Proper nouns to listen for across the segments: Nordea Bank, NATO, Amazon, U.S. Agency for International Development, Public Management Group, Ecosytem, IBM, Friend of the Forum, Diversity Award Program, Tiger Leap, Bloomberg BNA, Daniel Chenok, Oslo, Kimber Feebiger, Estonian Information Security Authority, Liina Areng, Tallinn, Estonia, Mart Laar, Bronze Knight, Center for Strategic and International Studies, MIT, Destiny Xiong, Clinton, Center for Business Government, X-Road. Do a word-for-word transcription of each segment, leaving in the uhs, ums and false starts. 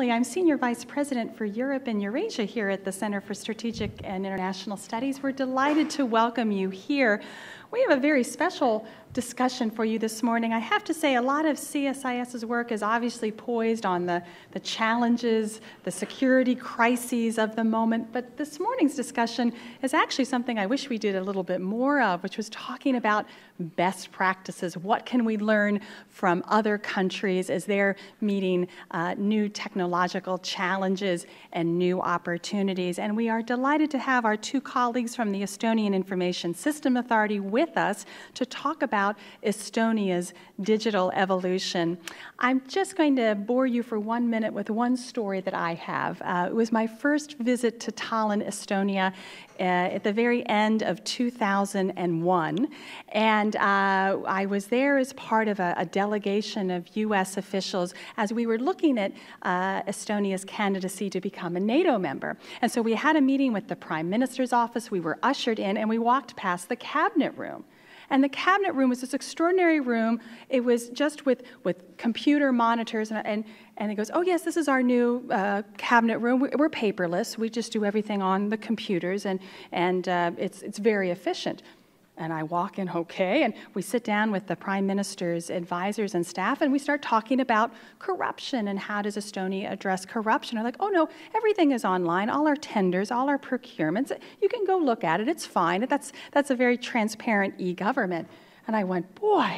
personally, I'm Senior Vice President for Europe and Eurasia here at the Center for Strategic and International Studies. We're delighted to welcome you here. We have a very special discussion for you this morning. I have to say a lot of C S I S's work is obviously poised on the, the challenges, the security crises of the moment, but this morning's discussion is actually something I wish we did a little bit more of, which was talking about best practices. What can we learn from other countries as they're meeting uh, new technological challenges and new opportunities? And we are delighted to have our two colleagues from the Estonian Information System Authority with us to talk about About Estonia's digital evolution. I'm just going to bore you for one minute with one story that I have. Uh, it was my first visit to Tallinn, Estonia, uh, at the very end of two thousand one, and uh, I was there as part of a, a delegation of U S officials as we were looking at uh, Estonia's candidacy to become a NATO member. And so we had a meeting with the Prime Minister's office, we were ushered in, and we walked past the cabinet room. And the cabinet room was this extraordinary room. It was just with, with computer monitors, and, and, and it goes, oh yes, this is our new uh, cabinet room. We're paperless. We just do everything on the computers, and, and uh, it's, it's very efficient. And I walk in, okay, and we sit down with the Prime Minister's advisors and staff, and we start talking about corruption and how does Estonia address corruption. They're like, oh no, everything is online, all our tenders, all our procurements, you can go look at it, it's fine, that's, that's a very transparent e-government. And I went, boy,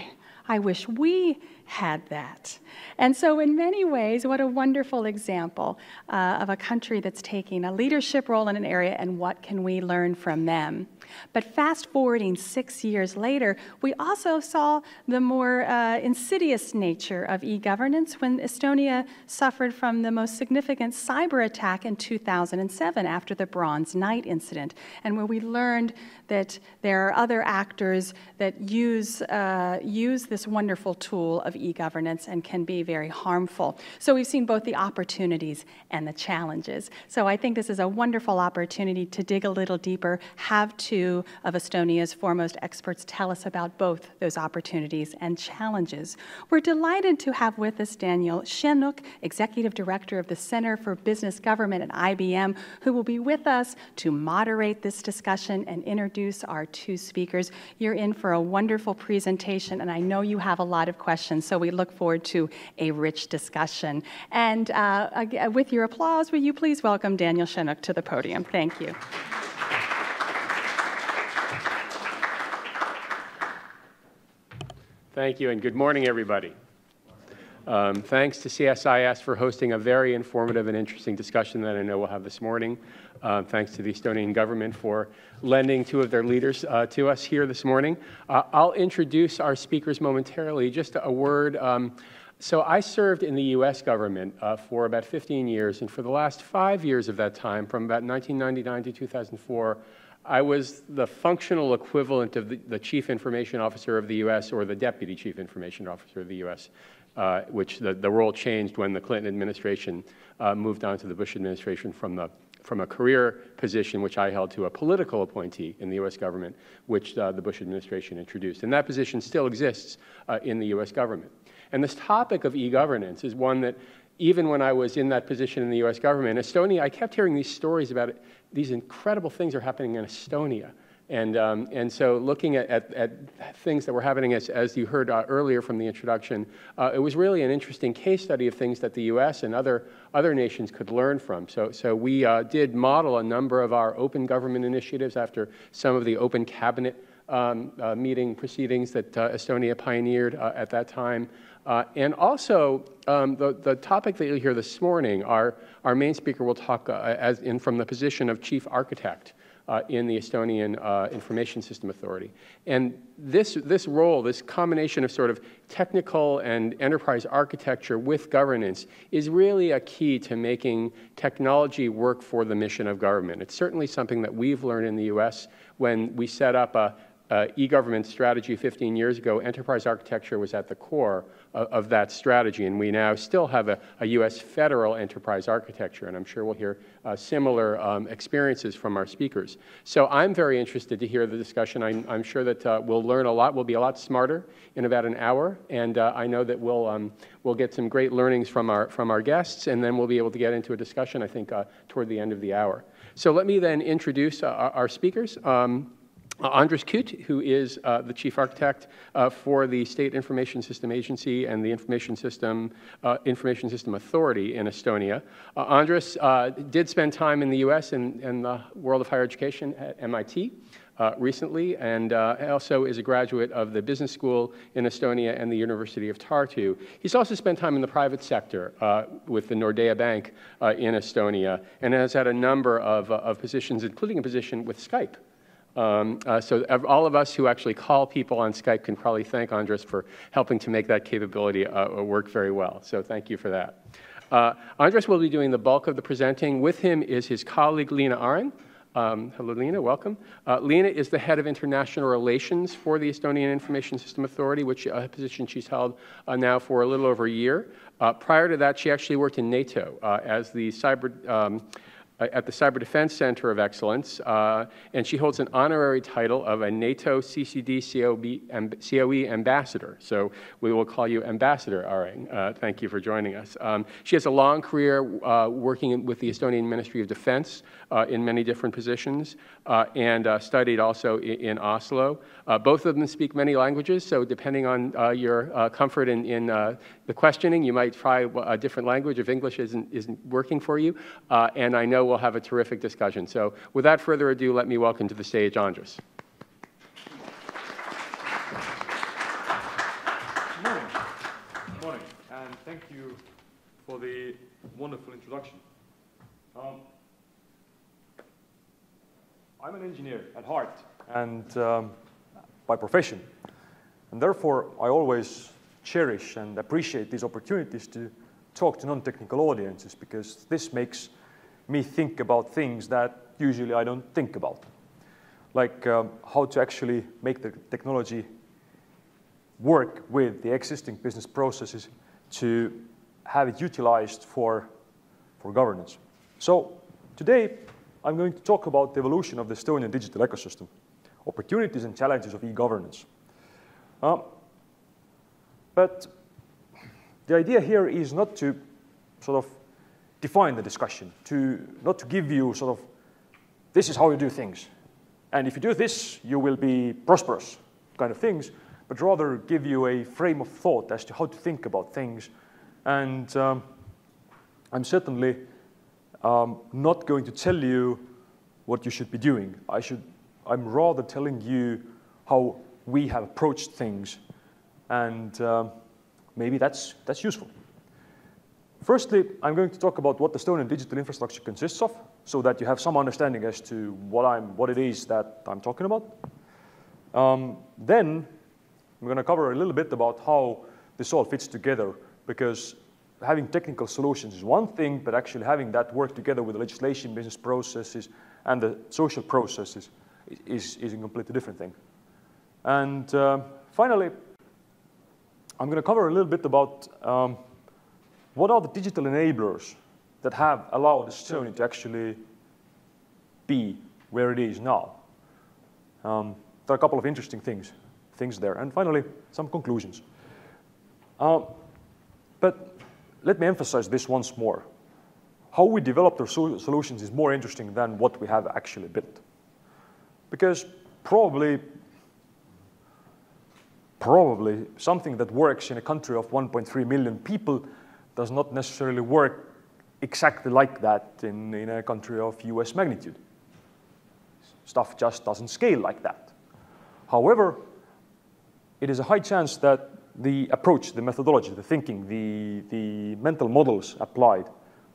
I wish we had that. And so in many ways, what a wonderful example uh, of a country that's taking a leadership role in an area, and what can we learn from them. But fast forwarding six years later, we also saw the more uh, insidious nature of e-governance when Estonia suffered from the most significant cyber attack in two thousand seven after the Bronze Knight incident, and where we learned that there are other actors that use, uh, use this wonderful tool of e-governance and can be very harmful. So we've seen both the opportunities and the challenges. So I think this is a wonderful opportunity to dig a little deeper, have two of Estonia's foremost experts tell us about both those opportunities and challenges. We're delighted to have with us Daniel Chenok, Executive Director of the Center for Business Government at I B M, who will be with us to moderate this discussion and introduce our two speakers. You're in for a wonderful presentation, and I know you have a lot of questions. And so we look forward to a rich discussion. And uh, with your applause, will you please welcome Daniel Chenok to the podium? Thank you. Thank you, and good morning, everybody. Um, thanks to C S I S for hosting a very informative and interesting discussion that I know we'll have this morning. Uh, thanks to the Estonian government for lending two of their leaders uh, to us here this morning. Uh, I'll introduce our speakers momentarily. Just a word. Um, so I served in the U S government uh, for about fifteen years, and for the last five years of that time, from about nineteen ninety-nine to two thousand four, I was the functional equivalent of the, the Chief Information Officer of the U S, or the Deputy Chief Information Officer of the U S, uh, which the, the role changed when the Clinton administration uh, moved on to the Bush administration from, the, from a career position, which I held, to a political appointee in the U S government, which uh, the Bush administration introduced. And that position still exists uh, in the U S government. And this topic of e-governance is one that, even when I was in that position in the U S government, Estonia, I kept hearing these stories about it. These incredible things are happening in Estonia. And, um, and so looking at, at, at things that were happening, as, as you heard uh, earlier from the introduction, uh, it was really an interesting case study of things that the U S and other, other nations could learn from. So, so we uh, did model a number of our open government initiatives after some of the open cabinet um, uh, meeting proceedings that uh, Estonia pioneered uh, at that time. Uh, and also, um, the, the topic that you'll hear this morning, our, our main speaker will talk uh, as in from the position of chief architect uh, in the Estonian uh, Information System Authority. And this, this role, this combination of sort of technical and enterprise architecture with governance, is really a key to making technology work for the mission of government. It's certainly something that we've learned in the U S when we set up a uh, e-government strategy fifteen years ago, enterprise architecture was at the core of, of that strategy, and we now still have a, a U S federal enterprise architecture, and I'm sure we'll hear uh, similar um, experiences from our speakers. So I'm very interested to hear the discussion. I'm, I'm sure that uh, we'll learn a lot. We'll be a lot smarter in about an hour, and uh, I know that we'll, um, we'll get some great learnings from our, from our guests, and then we'll be able to get into a discussion, I think, uh, toward the end of the hour. So let me then introduce uh, our speakers. Um, Andres Kütt, who is uh, the chief architect uh, for the State Information System Agency and the Information System uh, Information System Authority in Estonia. Uh, Andres uh, did spend time in the U S and, and the world of higher education at M I T. Uh, recently, and uh, also is a graduate of the business school in Estonia and the University of Tartu. He's also spent time in the private sector uh, with the Nordea Bank uh, in Estonia, and has had a number of, uh, of positions, including a position with Skype. Um, uh, so all of us who actually call people on Skype can probably thank Andres for helping to make that capability uh, work very well. So thank you for that. Uh, Andres will be doing the bulk of the presenting. With him is his colleague, Liina Areng. Um, hello, Liina. Welcome. Uh, Liina is the head of international relations for the Estonian Information System Authority, which uh, position she's held uh, now for a little over a year. Uh, prior to that, she actually worked in NATO uh, as the cyber um, at the Cyber Defense Center of Excellence, uh, and she holds an honorary title of a NATO C C D C O E ambassador. So we will call you Ambassador Areng. Uh, thank you for joining us. Um, she has a long career uh, working with the Estonian Ministry of Defense uh, in many different positions, uh, and uh, studied also in, in Oslo. Uh, both of them speak many languages, so depending on uh, your uh, comfort in, in uh, the questioning, you might try a different language if English isn't, isn't working for you, uh, and I know we'll have a terrific discussion. So without further ado, let me welcome to the stage Andres. Good morning. Good morning, and thank you for the wonderful introduction. Um, I'm an engineer at heart and um, by profession, and therefore I always cherish and appreciate these opportunities to talk to non-technical audiences, because this makes me think about things that usually I don't think about, like um, how to actually make the technology work with the existing business processes to have it utilized for, for governance. So today I'm going to talk about the evolution of the Estonian digital ecosystem, opportunities and challenges of e-governance. Um, but the idea here is not to sort of define the discussion, to not to give you sort of, this is how you do things, and if you do this, you will be prosperous, kind of things, but rather give you a frame of thought as to how to think about things. And um, I'm certainly um, not going to tell you what you should be doing. I should, I'm rather telling you how we have approached things, and um, maybe that's, that's useful. Firstly, I'm going to talk about what the Estonian digital infrastructure consists of, so that you have some understanding as to what, I'm, what it is that I'm talking about. Um, then I'm going to cover a little bit about how this all fits together, because having technical solutions is one thing, but actually having that work together with the legislation, business processes, and the social processes is, is a completely different thing. And uh, finally, I'm going to cover a little bit about um, what are the digital enablers that have allowed Estonia to actually be where it is now? Um, there are a couple of interesting things, things there. And finally, some conclusions. Um, but let me emphasize this once more. How we developed our so solutions is more interesting than what we have actually built. Because probably, probably something that works in a country of one point three million people does not necessarily work exactly like that in, in a country of U S magnitude. Stuff just doesn't scale like that. However, it is a high chance that the approach, the methodology, the thinking, the, the mental models applied,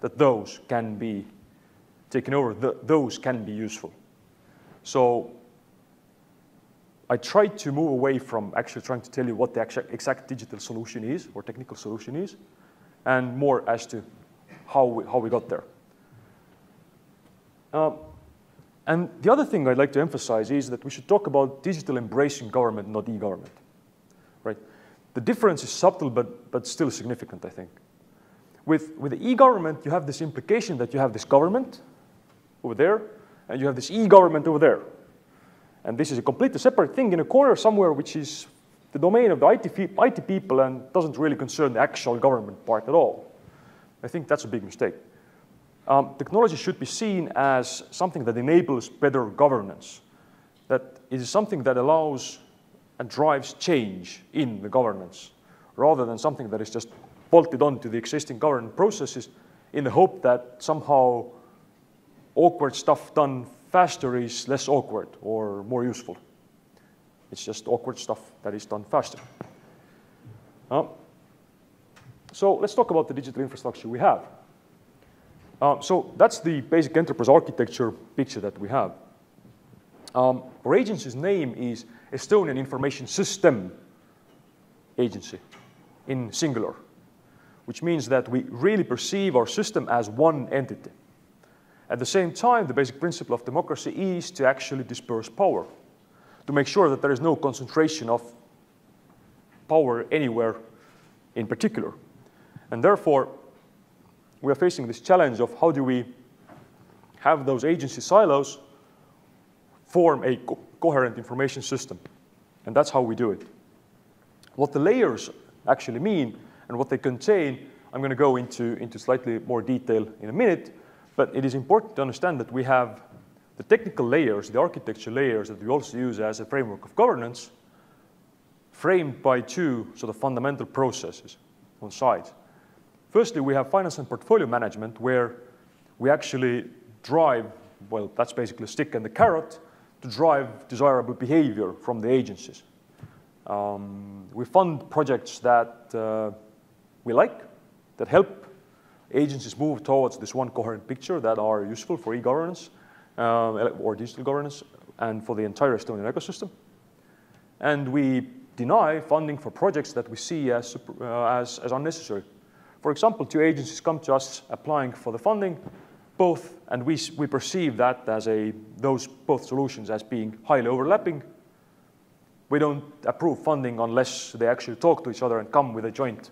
that those can be taken over, th those can be useful. So I tried to move away from actually trying to tell you what the exact, exact digital solution is or technical solution is, and more as to how we, how we got there. Um, And the other thing I'd like to emphasize is that we should talk about digital embracing government, not e-government. Right? The difference is subtle, but, but still significant, I think. With, with the e-government, you have this implication that you have this government over there, and you have this e-government over there. And this is a completely separate thing in a corner somewhere, which is the domain of the I T, I T people and doesn't really concern the actual government part at all. I think that's a big mistake. Um, technology should be seen as something that enables better governance, that is something that allows and drives change in the governance, rather than something that is just bolted onto the existing governance processes in the hope that somehow awkward stuff done faster is less awkward or more useful. It's just awkward stuff that is done faster. Um, so let's talk about the digital infrastructure we have. Um, so that's the basic enterprise architecture picture that we have. Um, our agency's name is Estonian Information System Agency, in singular, which means that we really perceive our system as one entity. At the same time, the basic principle of democracy is to actually disperse power, to make sure that there is no concentration of power anywhere in particular. And therefore, we are facing this challenge of how do we have those agency silos form a co coherent information system. And that's how we do it. What the layers actually mean and what they contain, I'm going to go into, into slightly more detail in a minute. But it is important to understand that we have the technical layers, the architecture layers that we also use as a framework of governance, framed by two sort of fundamental processes on sides. Firstly, we have finance and portfolio management, where we actually drive, well, that's basically a stick and the carrot, to drive desirable behavior from the agencies. Um, we fund projects that uh, we like, that help agencies move towards this one coherent picture, that are useful for e-governance uh, or digital governance and for the entire Estonian ecosystem. And we deny funding for projects that we see as, uh, as, as unnecessary. For example, two agencies come to us applying for the funding, both, and we, we perceive that as a, those both solutions as being highly overlapping. We don't approve funding unless they actually talk to each other and come with a joint,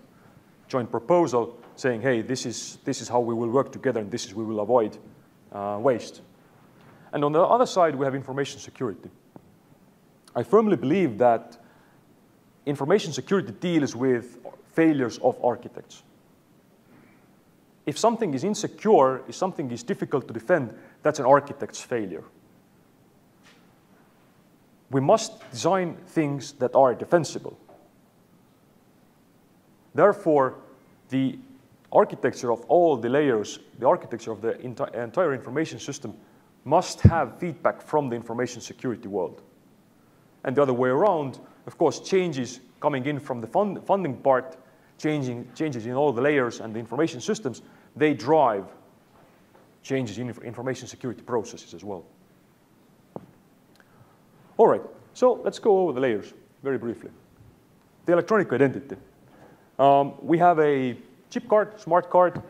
joint proposal saying, hey, this is, this is how we will work together and this is we will avoid uh, waste. And on the other side, we have information security. I firmly believe that information security deals with failures of architects. If something is insecure, if something is difficult to defend, that's an architect's failure. We must design things that are defensible. Therefore, the architecture of all the layers, the architecture of the entire information system must have feedback from the information security world. And the other way around, of course, changes coming in from the fund funding part, changing, changes in all the layers and the information systems, they drive changes in information security processes as well. All right, so let's go over the layers very briefly. The electronic identity. Um, we have a chip card, smart card,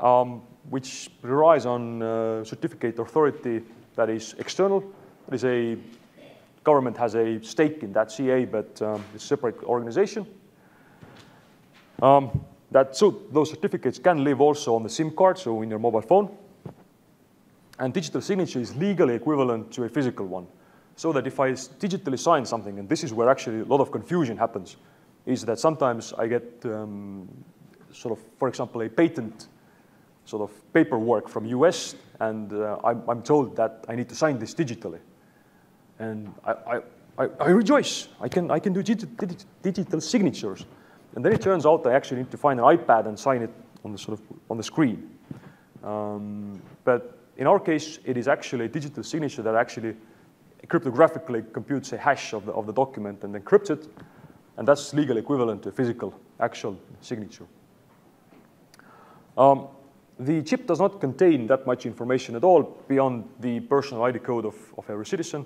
um, which relies on uh, certificate authority that is external. It is a government has a stake in that C A, but um, it's a separate organization. Um, that, so those certificates can live also on the SIM card, so in your mobile phone. And digital signature is legally equivalent to a physical one, so that if I digitally sign something, and this is where actually a lot of confusion happens, is that sometimes I get um, sort of, for example, a patent sort of paperwork from U S, and uh, I'm, I'm told that I need to sign this digitally. And I, I, I, I rejoice, I can, I can do digi digi digital signatures. And then it turns out I actually need to find an iPad and sign it on the, sort of, on the screen. Um, but in our case, it is actually a digital signature that actually cryptographically computes a hash of the, of the document and encrypts it. And that's legally equivalent to a physical, actual signature. Um, the chip does not contain that much information at all beyond the personal I D code of, of every citizen.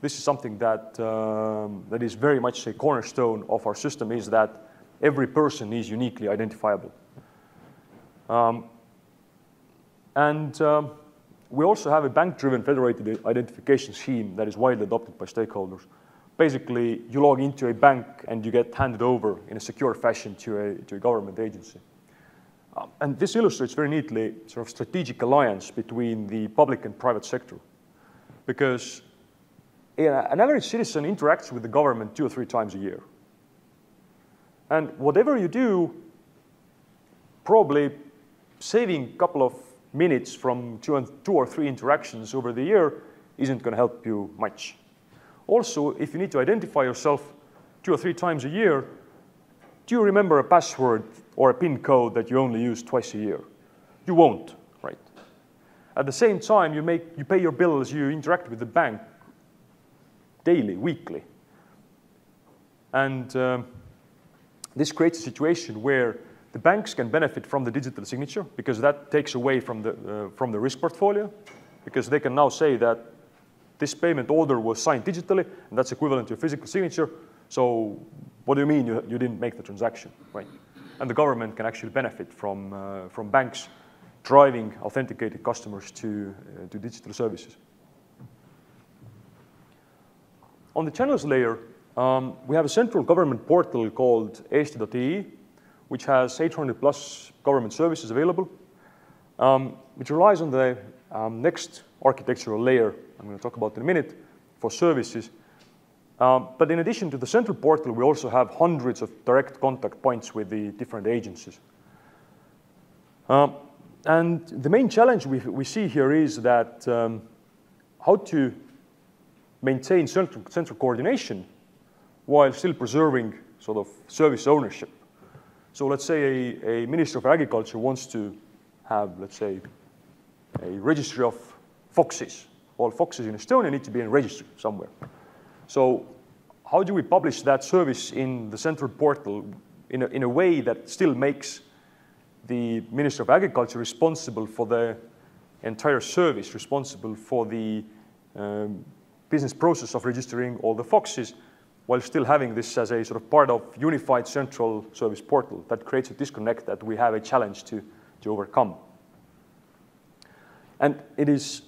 This is something that, um, that is very much a cornerstone of our system, is that every person is uniquely identifiable. Um, and um, We also have a bank-driven federated identification scheme that is widely adopted by stakeholders. Basically, you log into a bank and you get handed over in a secure fashion to a, to a government agency. Um, and this illustrates very neatly sort of strategic alliance between the public and private sector. Because yeah, an average citizen interacts with the government two or three times a year. And whatever you do, probably saving a couple of minutes from two, and two or three interactions over the year isn't going to help you much. Also, if you need to identify yourself two or three times a year, do you remember a password or a PIN code that you only use twice a year? You won't, right? At the same time, you, make, you pay your bills, you interact with the bank daily, weekly. And um, this creates a situation where the banks can benefit from the digital signature because that takes away from the, uh, from the risk portfolio, because they can now say that this payment order was signed digitally, and that's equivalent to a physical signature. So what do you mean you, you didn't make the transaction, right? And the government can actually benefit from, uh, from banks driving authenticated customers to, uh, to digital services. On the channels layer, um, we have a central government portal called A S T E, which has eight hundred plus government services available, um, which relies on the um, next architectural layer I'm going to talk about in a minute for services. Um, but in addition to the central portal, we also have hundreds of direct contact points with the different agencies. Um, and the main challenge we, we see here is that um, how to maintain central, central coordination while still preserving sort of service ownership. So let's say a, a Minister of Agriculture wants to have, let's say, a registry of foxes. All foxes in Estonia need to be in a registry somewhere. So how do we publish that service in the central portal in a, in a way that still makes the Minister of Agriculture responsible for the entire service, responsible for the um, business process of registering all the foxes, while still having this as a sort of part of unified central service portal that creates a disconnect that we have a challenge to, to overcome. And it is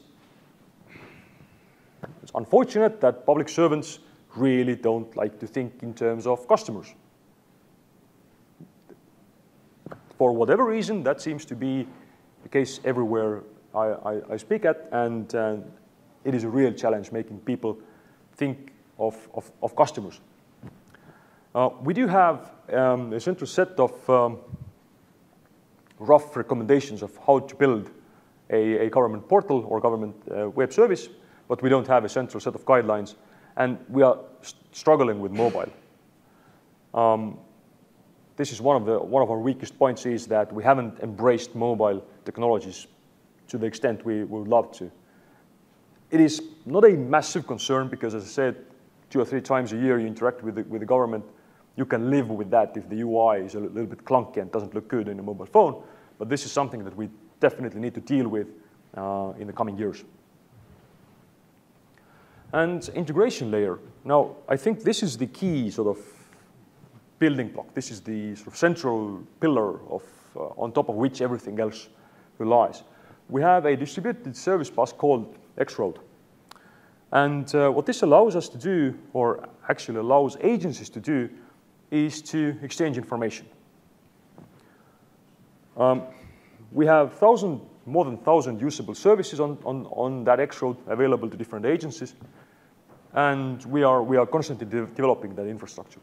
it's unfortunate that public servants really don't like to think in terms of customers. For whatever reason, that seems to be the case everywhere I, I, I speak at, and uh, it is a real challenge making people think Of, of, of customers. Uh, we do have um, a central set of um, rough recommendations of how to build a, a government portal or government uh, web service, but we don't have a central set of guidelines, and we are st struggling with mobile. Um, this is one of, the, one of our weakest points, is that we haven't embraced mobile technologies to the extent we would love to. It is not a massive concern because, as I said, two or three times a year you interact with the, with the government. You can live with that if the U I is a little bit clunky and doesn't look good in a mobile phone, but this is something that we definitely need to deal with uh, in the coming years. And integration layer. Now, I think this is the key sort of building block. This is the sort of central pillar of, uh, on top of which everything else relies. We have a distributed service bus called X-Road. And uh, what this allows us to do, or actually allows agencies to do, is to exchange information. Um, we have thousand, more than one thousand usable services on, on, on that X-Road available to different agencies. And we are, we are constantly de developing that infrastructure.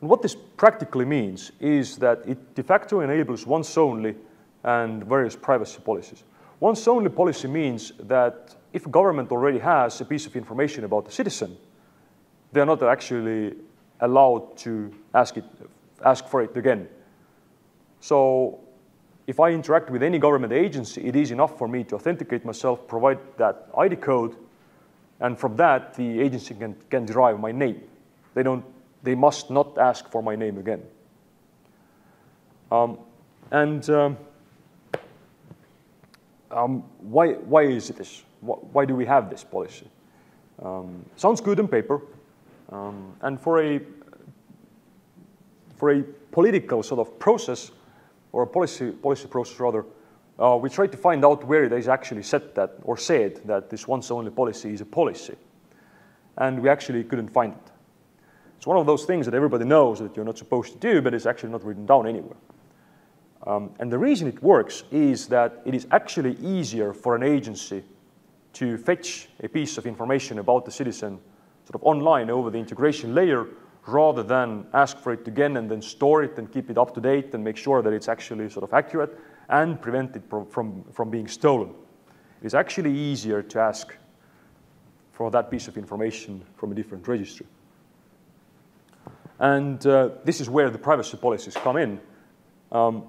And what this practically means is that it de facto enables once only and various privacy policies. Once only policy means that if a government already has a piece of information about a citizen, they are not actually allowed to ask, it, ask for it again. So if I interact with any government agency, it is enough for me to authenticate myself, provide that I D code, and from that the agency can, can derive my name. They, don't, they must not ask for my name again. Um, and... Um, Um, why, why is it this? Why, why do we have this policy? Um, sounds good on paper, um, and for a for a political sort of process, or a policy policy process rather, Uh, we tried to find out where it is actually said that, or said that this once-only policy is a policy. And we actually couldn't find it. It's one of those things that everybody knows that you're not supposed to do, but it's actually not written down anywhere. Um, and the reason it works is that it is actually easier for an agency to fetch a piece of information about the citizen sort of online over the integration layer rather than ask for it again and then store it and keep it up to date and make sure that it's actually sort of accurate and prevent it from, from, from being stolen. It is actually easier to ask for that piece of information from a different registry. And uh, this is where the privacy policies come in. Um,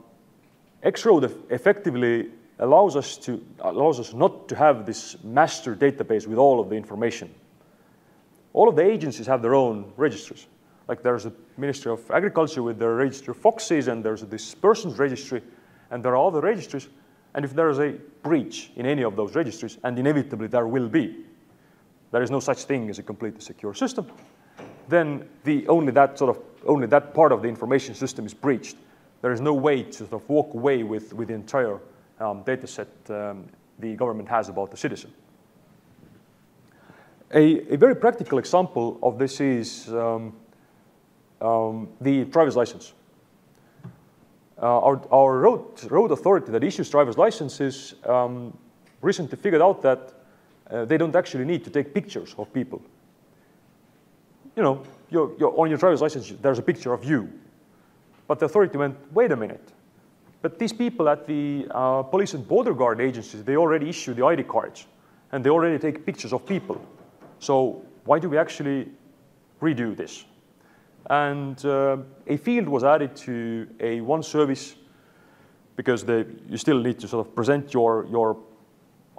X-Road effectively allows us, to, allows us not to have this master database with all of the information. All of the agencies have their own registries. Like there's the Ministry of Agriculture with their registry of foxes, and there's this person's registry, and there are other registries. And if there is a breach in any of those registries, and inevitably there will be, there is no such thing as a completely secure system, then the, only, that sort of, only that part of the information system is breached. There is no way to sort of walk away with, with the entire um, data set um, the government has about the citizen. A, a very practical example of this is um, um, the driver's license. Uh, our our road, road authority that issues driver's licenses um, recently figured out that Uh, they don't actually need to take pictures of people. You know, you're, you're on your driver's license, there's a picture of you. But the authority went, wait a minute. But these people at the uh, police and border guard agencies, they already issue the I D cards. And they already take pictures of people. So why do we actually redo this? And uh, a field was added to a one service, because they, you still need to sort of present your, your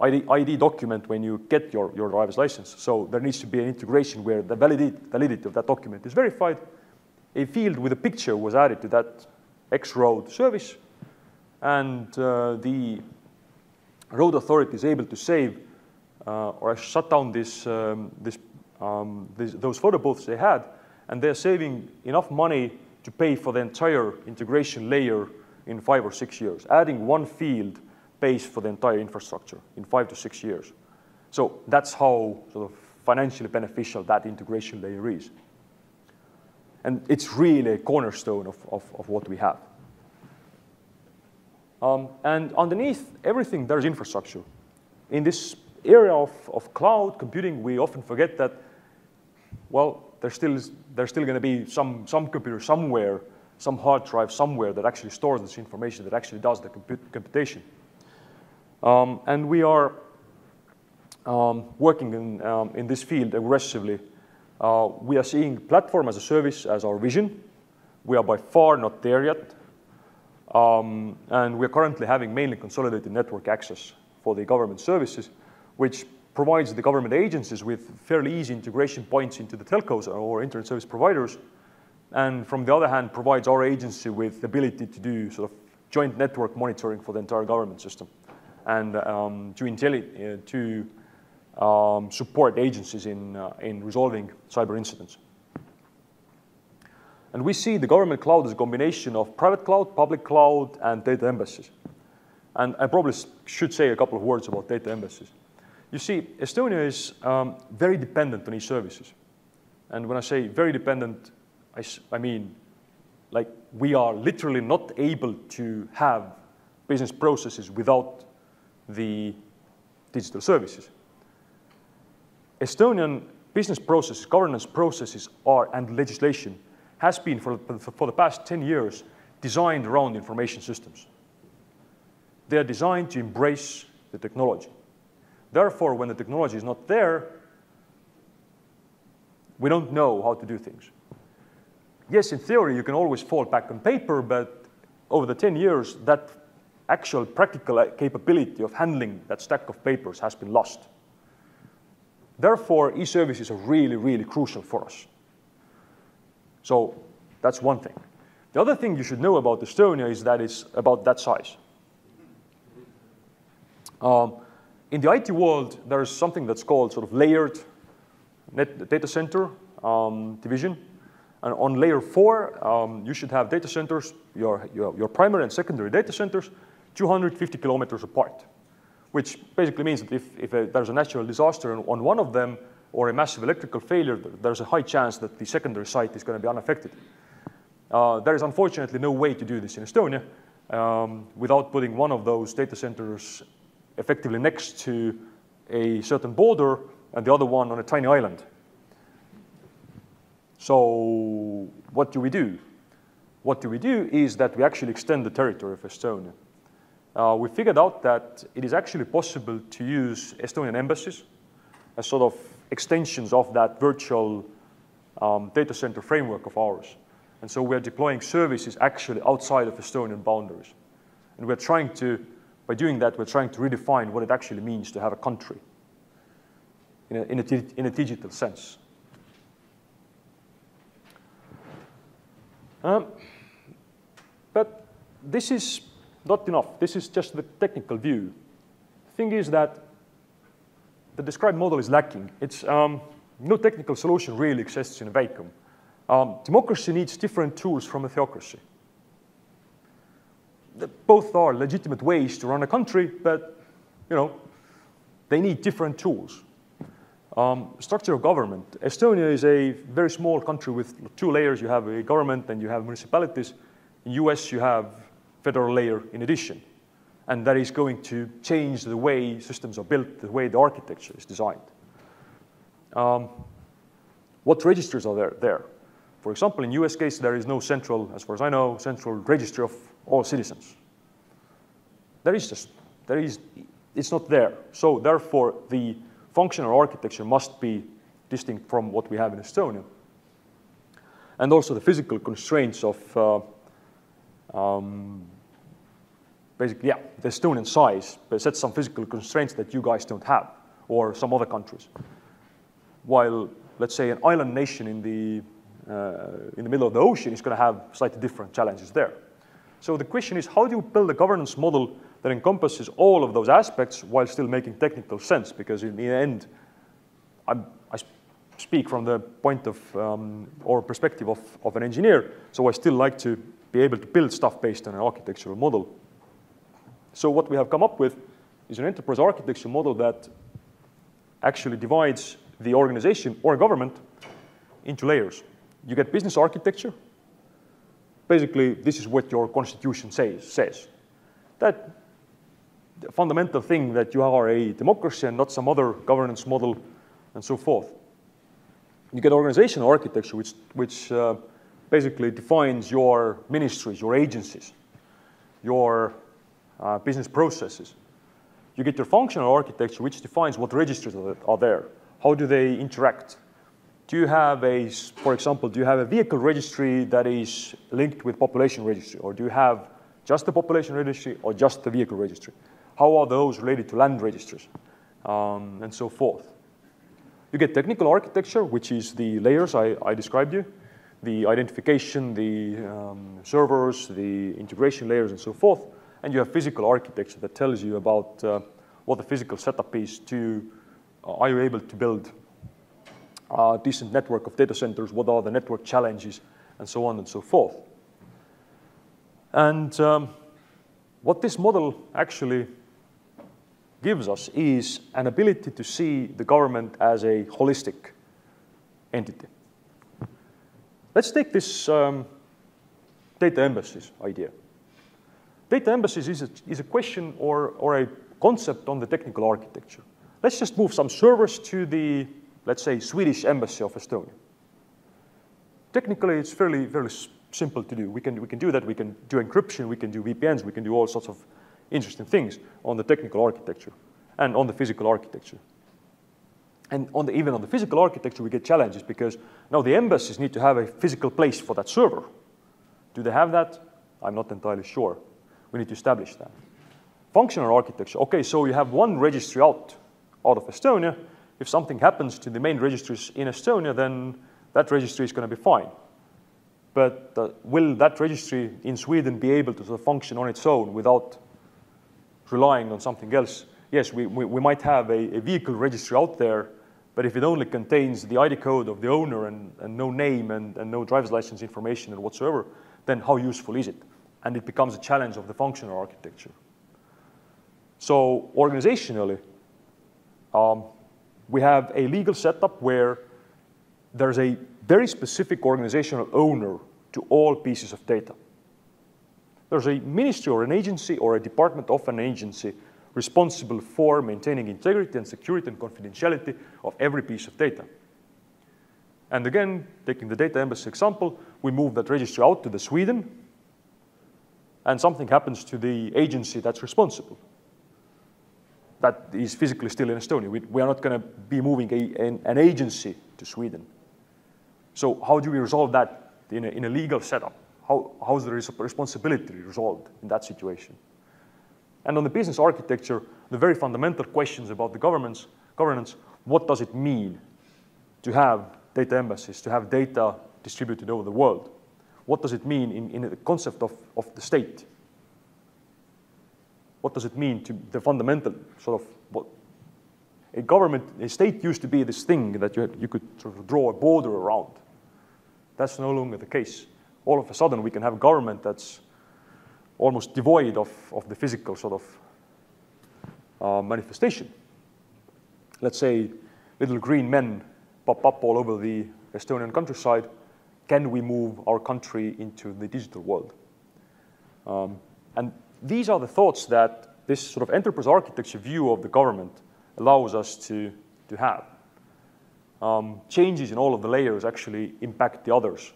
I D, I D document when you get your, your driver's license. So there needs to be an integration where the validity, validity of that document is verified. A field with a picture was added to that X-Road service. And uh, the road authority is able to save uh, or shut down this, um, this, um, this, those photo booths they had. And they're saving enough money to pay for the entire integration layer in five or six years, adding one field pays for the entire infrastructure in five to six years. So that's how sort of financially beneficial that integration layer is. And it's really a cornerstone of, of, of what we have. Um, and underneath everything, there's infrastructure. In this area of, of cloud computing, we often forget that, well, there's still, there's still going to be some, some computer somewhere, some hard drive somewhere that actually stores this information, that actually does the comput computation. Um, and we are um, working in, um, in this field aggressively. Uh, we are seeing platform as a service as our vision. We are by far not there yet. Um, and we're currently having mainly consolidated network access for the government services, which provides the government agencies with fairly easy integration points into the telcos or internet service providers. And from the other hand, provides our agency with the ability to do sort of joint network monitoring for the entire government system, and um, to, uh, to um, support agencies in, uh, in resolving cyber incidents. And we see the government cloud as a combination of private cloud, public cloud, and data embassies. And I probably should say a couple of words about data embassies. You see, Estonia is um, very dependent on e-services. And when I say very dependent, I, I mean, like, we are literally not able to have business processes without the digital services. Estonian business processes, governance processes are, and legislation has been for, for the past ten years designed around information systems. They are designed to embrace the technology. Therefore, when the technology is not there, we don't know how to do things. Yes, in theory, you can always fall back on paper, but over the ten years, that actual practical capability of handling that stack of papers has been lost. Therefore, e-services are really, really crucial for us. So that's one thing. The other thing you should know about Estonia is that it's about that size. Um, in the I T world, there is something that's called sort of layered net data center um, division. And on layer four, um, you should have data centers, your, your, your primary and secondary data centers. two hundred fifty kilometers apart, which basically means that if, if a, there's a natural disaster on one of them or a massive electrical failure, there's a high chance that the secondary site is going to be unaffected. Uh, there is unfortunately no way to do this in Estonia um, without putting one of those data centers effectively next to a certain border and the other one on a tiny island. So what do we do? What do we do is that we actually extend the territory of Estonia. Uh, we figured out that it is actually possible to use Estonian embassies as sort of extensions of that virtual um, data center framework of ours. And so we're deploying services actually outside of Estonian boundaries. And we're trying to, by doing that, we're trying to redefine what it actually means to have a country in a, in a, in a digital sense. Um, but this is not enough. This is just the technical view. The thing is that the described model is lacking. It's, um, no technical solution really exists in a vacuum. Um, democracy needs different tools from a theocracy. Both are legitimate ways to run a country, but you know, they need different tools. Um, structure of government. Estonia is a very small country with two layers. You have a government and you have municipalities. In the U S you have federal layer in addition. And that is going to change the way systems are built, the way the architecture is designed. Um, what registers are there? there? For example, in U S case, there is no central, as far as I know, central registry of all citizens. There is just, there is, it's not there. So therefore, the functional architecture must be distinct from what we have in Estonia. And also the physical constraints of, uh, um, basically, yeah, the Estonian size sets some physical constraints that you guys don't have, or some other countries. While, let's say, an island nation in the Uh, in the middle of the ocean is going to have slightly different challenges there. So the question is, how do you build a governance model that encompasses all of those aspects while still making technical sense? Because in the end, I'm, I speak from the point of um, or perspective of, of an engineer, so I still like to be able to build stuff based on an architectural model. So what we have come up with is an enterprise architecture model that actually divides the organization or government into layers. You get business architecture. Basically, this is what your constitution says. says. That the fundamental thing that you are a democracy and not some other governance model and so forth. You get organizational architecture, which, which uh, basically defines your ministries, your agencies, your uh, business processes. You get your functional architecture, which defines what registers are there, how do they interact. Do you have a, for example, do you have a vehicle registry that is linked with population registry? Or do you have just the population registry or just the vehicle registry? How are those related to land registries? Um, and so forth. You get technical architecture, which is the layers I, I described you, the identification, the um, servers, the integration layers, and so forth. And you have physical architecture that tells you about uh, what the physical setup is to, uh, are you able to build Uh, decent network of data centers, what are the network challenges, and so on and so forth. And um, what this model actually gives us is an ability to see the government as a holistic entity. Let's take this um, data embassies idea. Data embassies is a, is a question or, or a concept on the technical architecture. Let's just move some servers to the let's say, Swedish embassy of Estonia. Technically, it's fairly, fairly simple to do. We can, we can do that. We can do encryption. We can do V P Ns. We can do all sorts of interesting things on the technical architecture and on the physical architecture. And on the, even on the physical architecture, we get challenges because now the embassies need to have a physical place for that server. Do they have that? I'm not entirely sure. We need to establish that. Functional architecture. OK, so you have one registry out, out of Estonia. If something happens to the main registries in Estonia, then that registry is going to be fine. But uh, will that registry in Sweden be able to sort of function on its own without relying on something else? Yes, we, we, we might have a, a vehicle registry out there, but if it only contains the I D code of the owner and, and no name and, and no driver's license information and whatsoever, then how useful is it? And it becomes a challenge of the functional architecture. So organizationally, um, we have a legal setup where there's a very specific organizational owner to all pieces of data. There's a ministry or an agency or a department of an agency responsible for maintaining integrity and security and confidentiality of every piece of data. And again, taking the data embassy example, we move that registry out to the Sweden, and something happens to the agency that's responsible. That is physically still in Estonia. We, we are not going to be moving a, an, an agency to Sweden. So how do we resolve that in a, in a legal setup? How, how is the responsibility resolved in that situation? And on the business architecture, the very fundamental questions about the governance, governance, what does it mean to have data embassies, to have data distributed over the world? What does it mean in, in the concept of, of the state? What does it mean to the fundamental sort of what a government, a state used to be this thing that you, had, you could sort of draw a border around. That's no longer the case. All of a sudden, we can have a government that's almost devoid of, of the physical sort of uh, manifestation. Let's say little green men pop up all over the Estonian countryside. Can we move our country into the digital world? Um, and these are the thoughts that this sort of enterprise architecture view of the government allows us to, to have. Um, changes in all of the layers actually impact the others.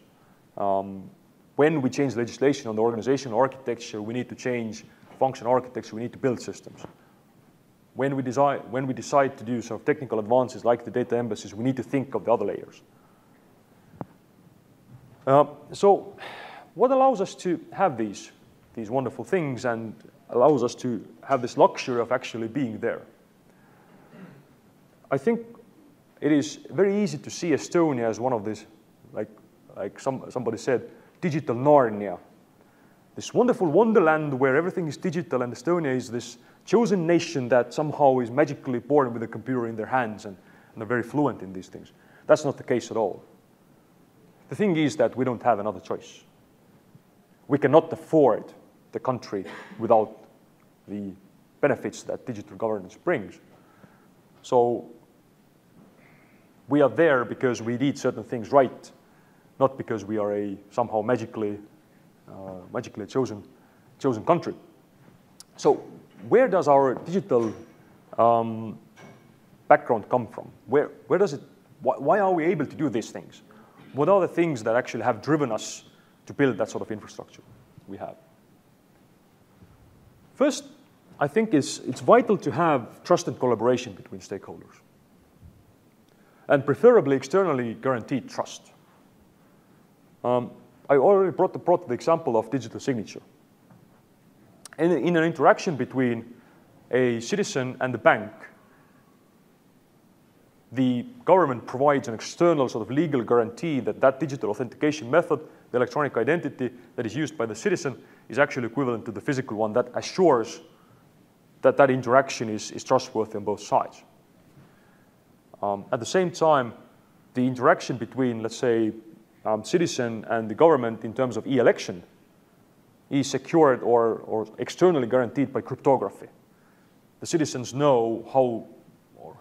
Um, When we change legislation on the organizational architecture, we need to change functional architecture, we need to build systems. When we, design, when we decide to do sort of technical advances like the data embassies, we need to think of the other layers. Uh, so what allows us to have these, these wonderful things and allows us to have this luxury of actually being there? I think it is very easy to see Estonia as one of these, like, like some, somebody said, digital Narnia, this wonderful wonderland where everything is digital, and Estonia is this chosen nation that somehow is magically born with a computer in their hands and, and are very fluent in these things. That's not the case at all. The thing is that we don't have another choice. We cannot afford the country without the benefits that digital governance brings. So we are there because we did certain things right, not because we are a somehow magically, uh, magically chosen, chosen country. So where does our digital um, background come from? Where, where does it, wh why are we able to do these things? What are the things that actually have driven us to build that sort of infrastructure we have? First, I think it's, it's vital to have trust and collaboration between stakeholders, and preferably externally guaranteed trust. Um, I already brought the, brought the example of digital signature. In, in an interaction between a citizen and the bank, the government provides an external sort of legal guarantee that that digital authentication method, the electronic identity that is used by the citizen, is actually equivalent to the physical one that assures that that interaction is, is trustworthy on both sides. Um, at the same time, the interaction between, let's say, Um, citizen and the government in terms of e-election is secured or, or externally guaranteed by cryptography. The citizens know how, or,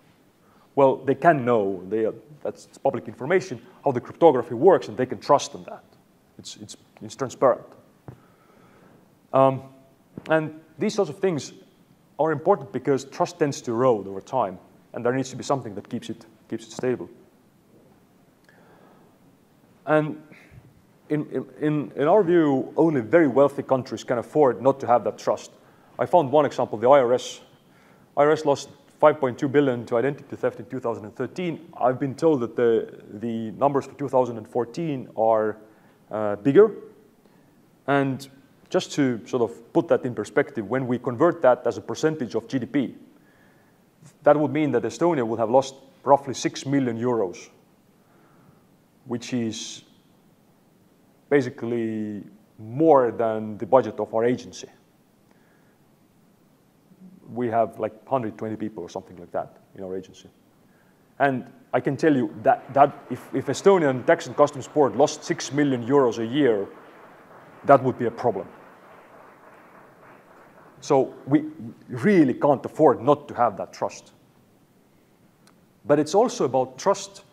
well, they can know, they, that's public information, how the cryptography works, and they can trust in that. It's, it's, it's transparent. Um, and these sorts of things are important because trust tends to erode over time, and there needs to be something that keeps it, keeps it stable. And in, in, in our view, only very wealthy countries can afford not to have that trust. I found one example, the I R S. I R S lost five point two billion dollars to identity theft in two thousand thirteen. I've been told that the, the numbers for two thousand fourteen are uh, bigger. And just to sort of put that in perspective, when we convert that as a percentage of G D P, that would mean that Estonia would have lost roughly six million euros. Which is basically more than the budget of our agency. We have like one hundred twenty people or something like that in our agency. And I can tell you that, that if, if Estonian Tax and Customs Board lost six million euros a year, that would be a problem. So we really can't afford not to have that trust. But it's also about trust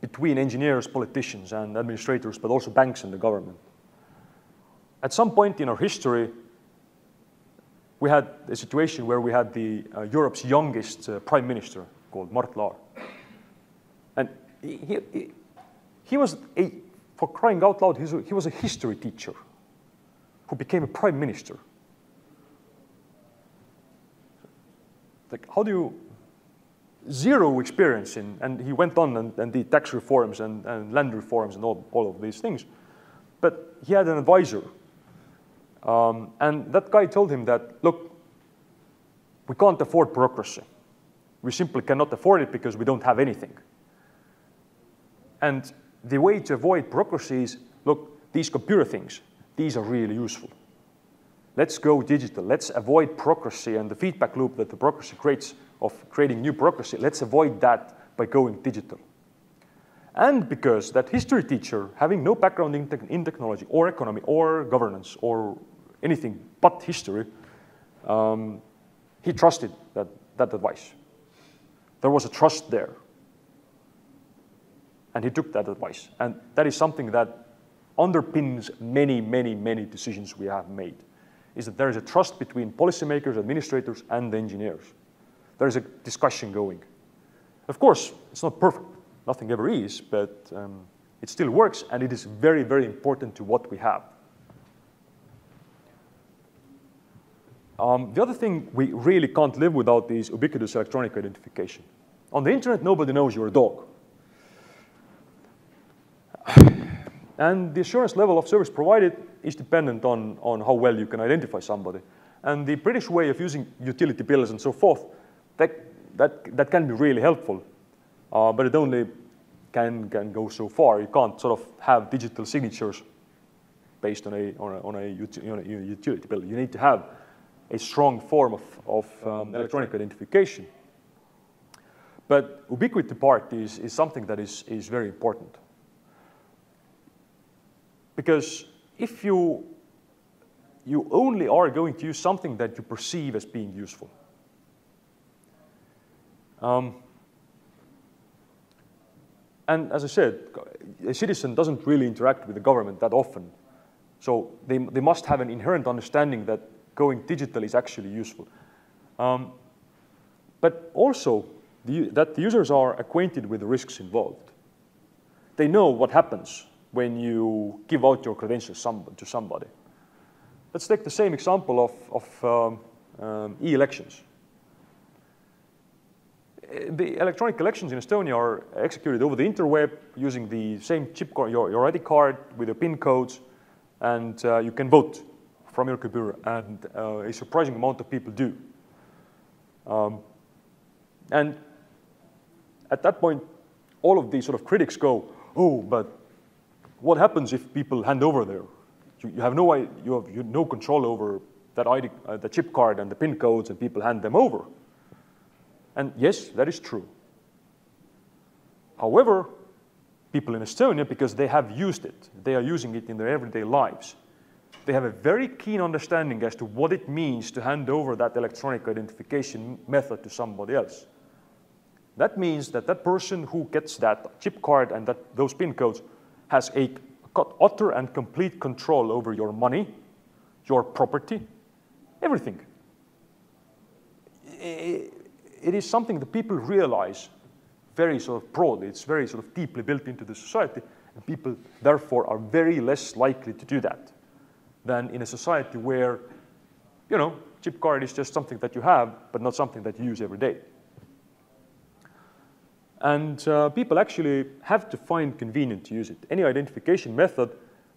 between engineers, politicians, and administrators, but also banks and the government. At some point in our history, we had a situation where we had the uh, Europe's youngest uh, prime minister called Mart Laar. And he, he, he was, a, for crying out loud, he was a history teacher who became a prime minister. Like, how do you, zero experience in, and he went on and, and did tax reforms and, and land reforms and all, all of these things. But he had an advisor. Um, and that guy told him that, look, we can't afford bureaucracy. We simply cannot afford it because we don't have anything. And the way to avoid bureaucracy is, look, these computer things, these are really useful. Let's go digital. Let's avoid bureaucracy and the feedback loop that the bureaucracy creates of creating new bureaucracy. Let's avoid that by going digital. And because that history teacher, having no background in, te in technology or economy or governance or anything but history, um, he trusted that, that advice. There was a trust there. And he took that advice. And that is something that underpins many, many, many decisions we have made, is that there is a trust between policymakers, administrators, and engineers. There is a discussion going. Of course, it's not perfect. Nothing ever is, but um, it still works, and it is very, very important to what we have. Um, the other thing we really can't live without is ubiquitous electronic identification. On the internet, nobody knows you're a dog. And the assurance level of service provided is dependent on, on how well you can identify somebody. And the British way of using utility bills and so forth, that, that, that can be really helpful. Uh, but it only can, can go so far. You can't sort of have digital signatures based on a, on a, on a, on a utility bill. You need to have a strong form of, of um, electronic identification. But ubiquity part is, is something that is, is very important. Because if you, you only are going to use something that you perceive as being useful. Um, And as I said, a citizen doesn't really interact with the government that often. So they, they must have an inherent understanding that going digital is actually useful. Um, but also the, that the users are acquainted with the risks involved. They know what happens when you give out your credentials some, to somebody. Let's take the same example of, of um, um, e-elections. The electronic elections in Estonia are executed over the interweb using the same chip card, your, your I D card with your PIN codes, and uh, you can vote from your computer, and uh, a surprising amount of people do. Um, and at that point, all of these sort of critics go, oh, but what happens if people hand over their? You, you have no you have, you have no control over that I D, uh, the chip card and the PIN codes, and people hand them over. And yes, that is true. However, people in Estonia, because they have used it, they are using it in their everyday lives, they have a very keen understanding as to what it means to hand over that electronic identification method to somebody else. That means that that person who gets that chip card and that, those PIN codes has a utter and complete control over your money, your property, everything. It, It is something that people realize very sort of broadly. It's very sort of deeply built into the society, and people therefore are very less likely to do that than in a society where, you know, chip card is just something that you have, but not something that you use every day. And uh, people actually have to find convenient to use it. Any identification method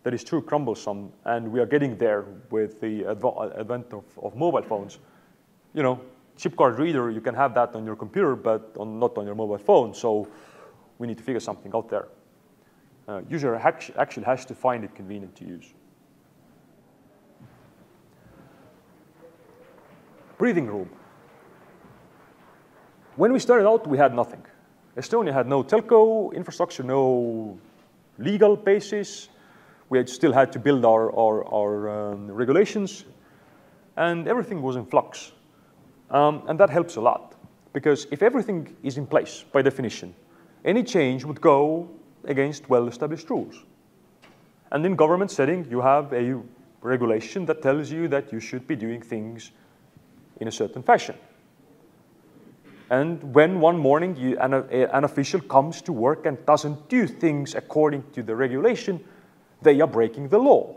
that is too cumbersome, and we are getting there with the adv advent of, of mobile phones, you know. Chip card reader, you can have that on your computer, but on, not on your mobile phone, so we need to figure something out there. Uh, user actually has to find it convenient to use. Breathing room. When we started out, we had nothing. Estonia had no telco infrastructure, no legal basis. We had still had to build our, our, our um, regulations. and everything was in flux. Um, and that helps a lot, because if everything is in place, by definition, any change would go against well-established rules. And in government setting, you have a regulation that tells you that you should be doing things in a certain fashion. And when one morning you, an, an official comes to work and doesn't do things according to the regulation, they are breaking the law.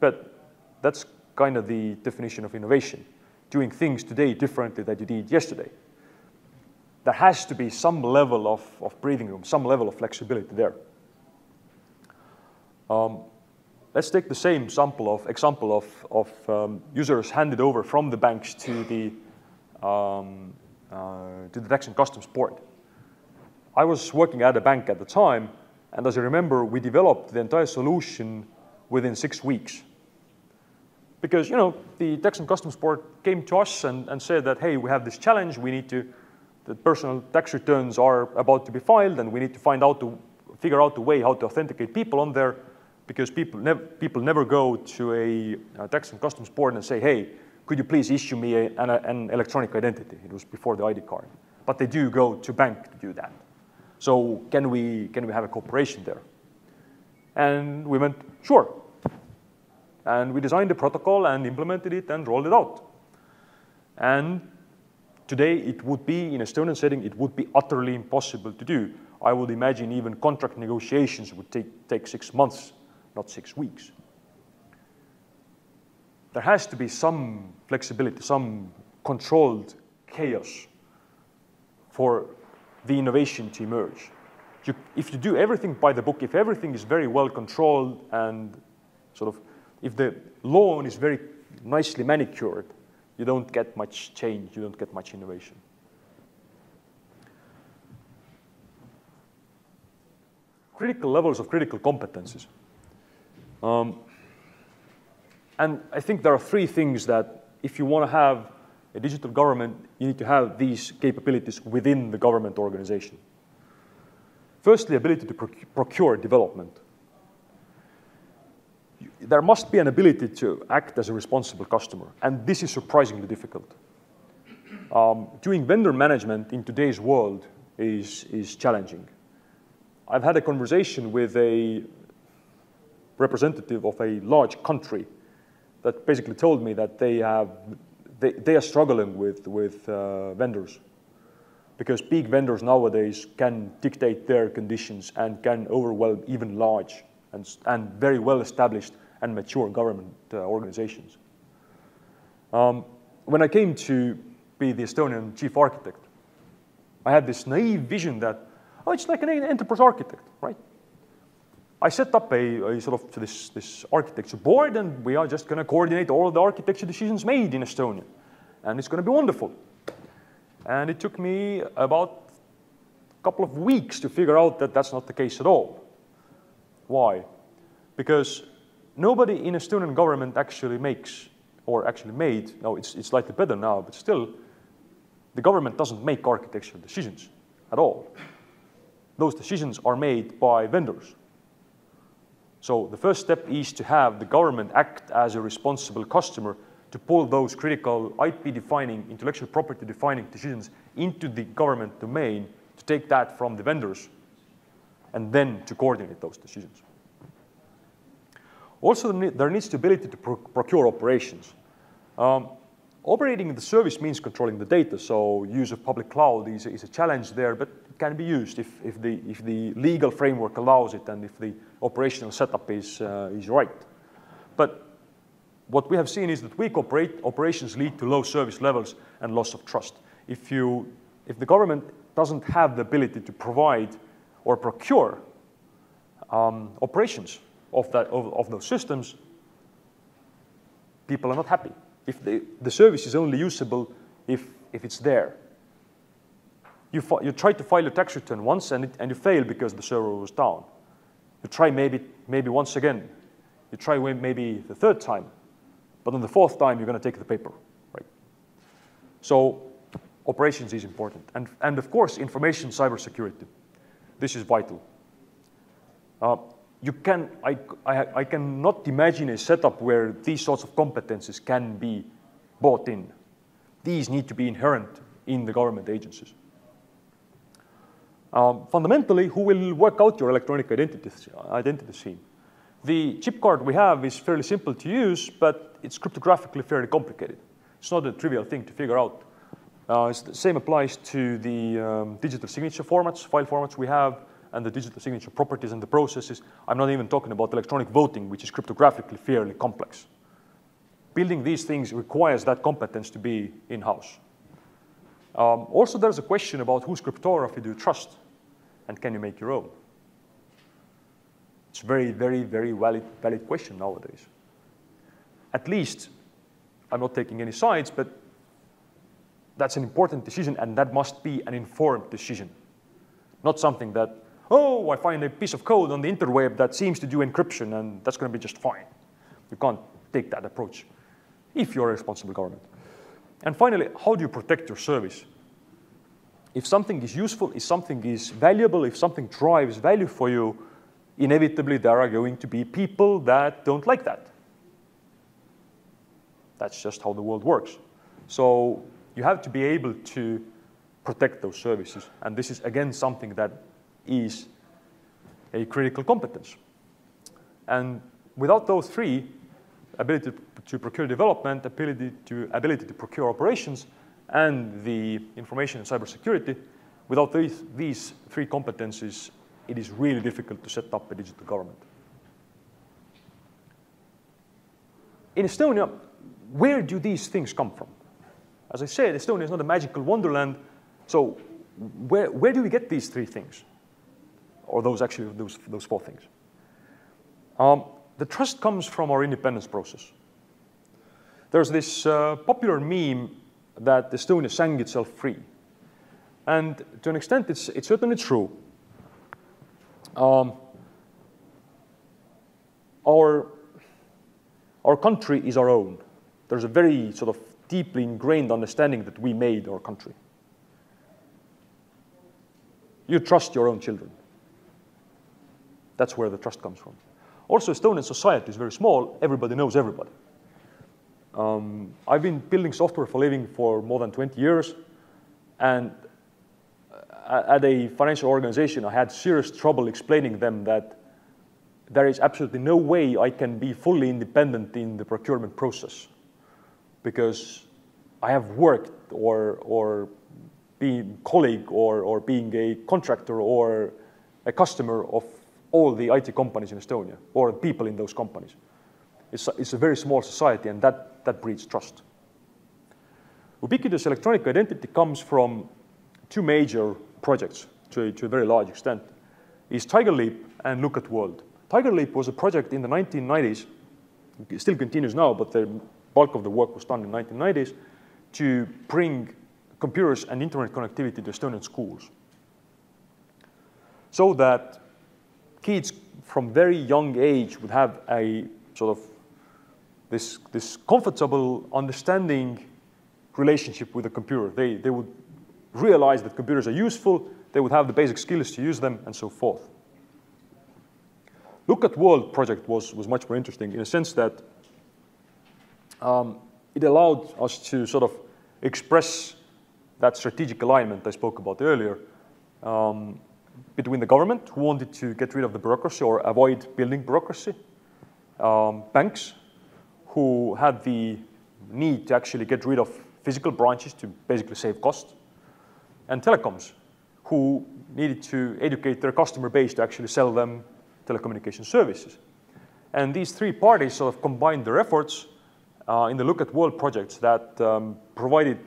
But that's kind of the definition of innovation, doing things today differently than you did yesterday. There has to be some level of, of breathing room, some level of flexibility there. Um, let's take the same sample of, example of, of um, users handed over from the banks to the, um, uh, to the Tax and Customs Board. I was working at a bank at the time, and as you remember, we developed the entire solution within six weeks. Because, you know, the Tax and Customs Board came to us and, and said that, hey, we have this challenge, we need to, the personal tax returns are about to be filed, and we need to find out, to figure out a way how to authenticate people on there, because people, nev people never go to a, a Tax and Customs Board and say, hey, could you please issue me a, an, an electronic identity? It was before the I D card. But they do go to bank to do that. So can we, can we have a cooperation there? And we went, sure. And we designed a protocol and implemented it and rolled it out. And today it would be, in Estonian setting, it would be utterly impossible to do. I would imagine even contract negotiations would take, take six months, not six weeks. There has to be some flexibility, some controlled chaos for the innovation to emerge. You, if you do everything by the book, if everything is very well controlled and sort of, if the lawn is very nicely manicured, you don't get much change, you don't get much innovation. Critical levels of critical competencies. Um, and I think there are three things that if you want to have a digital government, you need to have these capabilities within the government organization. Firstly, ability to procure development. There must be an ability to act as a responsible customer, and this is surprisingly difficult. Um, doing vendor management in today's world is, is challenging. I've had a conversation with a representative of a large country that basically told me that they, have, they, they are struggling with, with uh, vendors, because big vendors nowadays can dictate their conditions and can overwhelm even large and, and very well-established and mature government uh, organizations. Um, when I came to be the Estonian chief architect, I had this naive vision that, oh, it's like an enterprise architect, right? I set up a, a sort of this, this architecture board, and we are just going to coordinate all the architecture decisions made in Estonia, and it's going to be wonderful. And it took me about a couple of weeks to figure out that that's not the case at all. Why? Because nobody in Estonian government actually makes, or actually made, no, it's, it's slightly better now, but still, the government doesn't make architectural decisions at all. Those decisions are made by vendors. So the first step is to have the government act as a responsible customer to pull those critical I P-defining, intellectual property-defining decisions into the government domain, to take that from the vendors, and then to coordinate those decisions. Also, there needs to be ability to procure operations. Um, operating the service means controlling the data, so use of public cloud is, is a challenge there, but it can be used if, if, the, if the legal framework allows it and if the operational setup is, uh, is right. But what we have seen is that weak operate, operations lead to low service levels and loss of trust. If, you, if the government doesn't have the ability to provide or procure um, operations of, that, of, of those systems, people are not happy. If they, the service is only usable if, if it's there. You, you try to file your tax return once and, it, and you fail because the server was down. You try maybe, maybe once again. You try maybe the third time. But on the fourth time, you're going to take the paper, right? So operations is important. And, and of course, information cybersecurity. This is vital. Uh, you can, I, I, I cannot imagine a setup where these sorts of competences can be bought in. These need to be inherent in the government agencies. Um, fundamentally, who will work out your electronic identity, identity scheme? The chip card we have is fairly simple to use, but it's cryptographically fairly complicated. It's not a trivial thing to figure out. Uh, it's the same applies to the um, digital signature formats, file formats we have, and the digital signature properties and the processes. I'm not even talking about electronic voting, which is cryptographically fairly complex. Building these things requires that competence to be in-house. Um, also, there's a question about whose cryptography do you trust, and can you make your own? It's a very, very, very valid, valid question nowadays. At least, I'm not taking any sides, but that's an important decision, and that must be an informed decision, not something that, oh, I find a piece of code on the interweb that seems to do encryption, and that's going to be just fine. You can't take that approach if you're a responsible government. And finally, how do you protect your service? If something is useful, if something is valuable, if something drives value for you, inevitably there are going to be people that don't like that. That's just how the world works. So you have to be able to protect those services. And this is, again, something that is a critical competence. And without those three, ability to procure development, ability to, ability to procure operations, and the information and cybersecurity, without these, these three competencies, it is really difficult to set up a digital government. In Estonia, where do these things come from? As I said, Estonia is not a magical wonderland, so where, where do we get these three things? Or those actually, those, those four things. Um, the trust comes from our independence process. There's this uh, popular meme that Estonia sang itself free. And to an extent, it's, it's certainly true. Um, our, our country is our own. There's a very sort of deeply ingrained understanding that we made our country. You trust your own children. That's where the trust comes from. Also, Estonian society is very small. Everybody knows everybody. Um, I've been building software for living for more than twenty years. And at a financial organization, I had serious trouble explaining them that there is absolutely no way I can be fully independent in the procurement process, because I have worked or, or being a colleague or, or being a contractor or a customer of all the I T companies in Estonia or people in those companies. It's a, it's a very small society, and that, that breeds trust. Ubiquitous electronic identity comes from two major projects to, to a very large extent. It's Tiger Leap and Look at World. Tiger Leap was a project in the nineteen nineties, it still continues now, but the bulk of the work was done in the nineteen nineties, to bring computers and internet connectivity to Estonian schools, so that kids from very young age would have a sort of this, this comfortable understanding relationship with the computer. They, they would realize that computers are useful, they would have the basic skills to use them, and so forth. Look at World project was, was much more interesting in a sense that um, it allowed us to sort of express that strategic alignment I spoke about earlier um, between the government, who wanted to get rid of the bureaucracy or avoid building bureaucracy, um, banks, who had the need to actually get rid of physical branches to basically save costs, and telecoms, who needed to educate their customer base to actually sell them telecommunication services. And these three parties sort of combined their efforts uh, in the Look at World projects that um, provided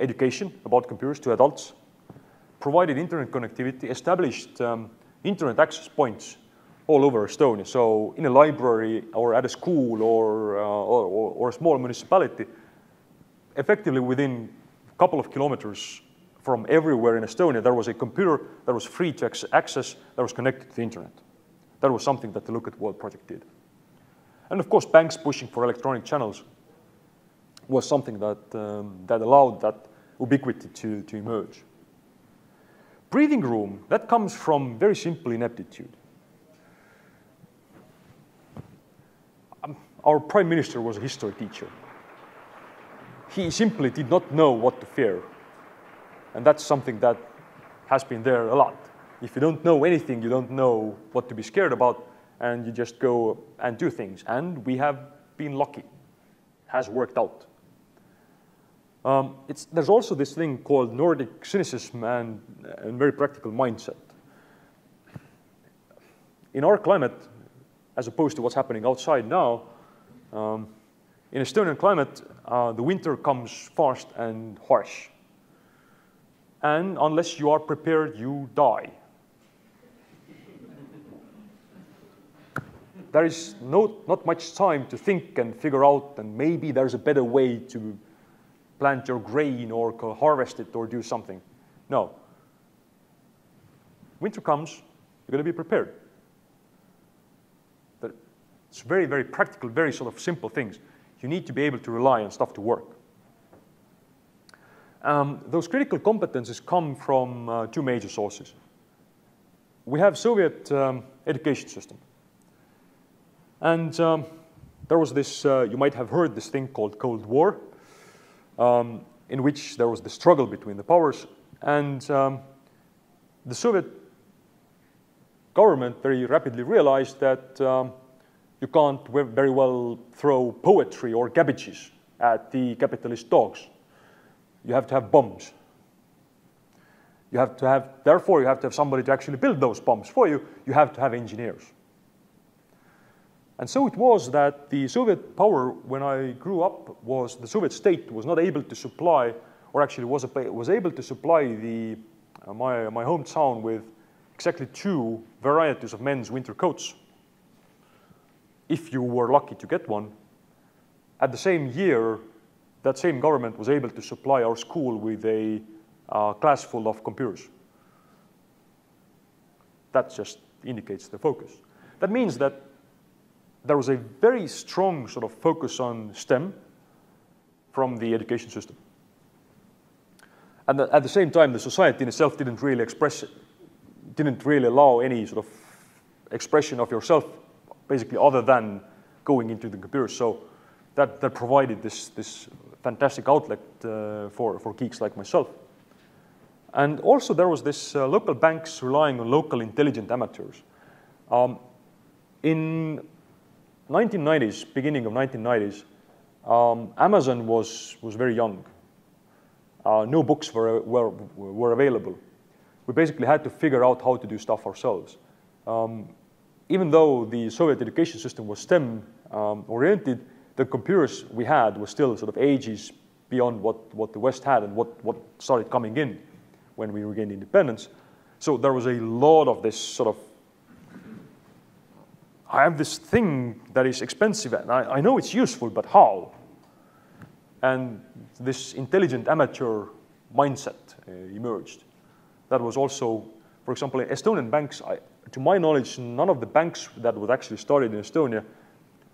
education about computers to adults, provided internet connectivity, established um, internet access points all over Estonia. So in a library or at a school or, uh, or, or a small municipality, effectively within a couple of kilometers from everywhere in Estonia, there was a computer that was free to access, that was connected to the internet. That was something that the Look at World project did. And of course, banks pushing for electronic channels was something that, um, that allowed that ubiquity to, to emerge. Breathing room, that comes from very simple ineptitude. Our prime minister was a history teacher. He simply did not know what to fear. And that's something that has been there a lot. If you don't know anything, you don't know what to be scared about, and you just go and do things. And we have been lucky. It has worked out. Um, it's, there's also this thing called Nordic cynicism and, and very practical mindset. In our climate, as opposed to what's happening outside now, um, in Estonian climate, uh, the winter comes fast and harsh. And unless you are prepared, you die. There is no, not much time to think and figure out, and maybe there's a better way to plant your grain or harvest it or do something. No. Winter comes, you're going to be prepared. But it's very, very practical, very sort of simple things. You need to be able to rely on stuff to work. Um, those critical competences come from uh, two major sources. We have Soviet um, education system. And um, there was this, uh, you might have heard this thing called Cold War, um, in which there was the struggle between the powers. And um, the Soviet government very rapidly realized that um, you can't very well throw poetry or cabbages at the capitalist dogs. You have to have bombs. You have to have, therefore, you have to have somebody to actually build those bombs for you. You have to have engineers. And so it was that the Soviet power, when I grew up, was the Soviet state was not able to supply, or actually was, a, was able to supply the, uh, my, my hometown with exactly two varieties of men's winter coats, if you were lucky to get one. At the same year, that same government was able to supply our school with a uh, class full of computers. That just indicates the focus. That means that there was a very strong sort of focus on STEM from the education system. And at the same time, the society in itself didn't really express it, didn't really allow any sort of expression of yourself, basically, other than going into the computer. So that, that provided this, this fantastic outlet uh, for, for geeks like myself. And also there was this uh, local banks relying on local intelligent amateurs. Um, in nineteen nineties, beginning of nineteen nineties, um, Amazon was, was very young. Uh, no books were, were, were available. We basically had to figure out how to do stuff ourselves. Um, even though the Soviet education system was STEM um, oriented, the computers we had were still sort of ages beyond what, what the West had and what, what started coming in when we regained independence. So there was a lot of this sort of, I have this thing that is expensive, and I, I know it's useful, but how? And this intelligent amateur mindset uh, emerged. That was also, for example, in Estonian banks, I, to my knowledge, none of the banks that was actually started in Estonia,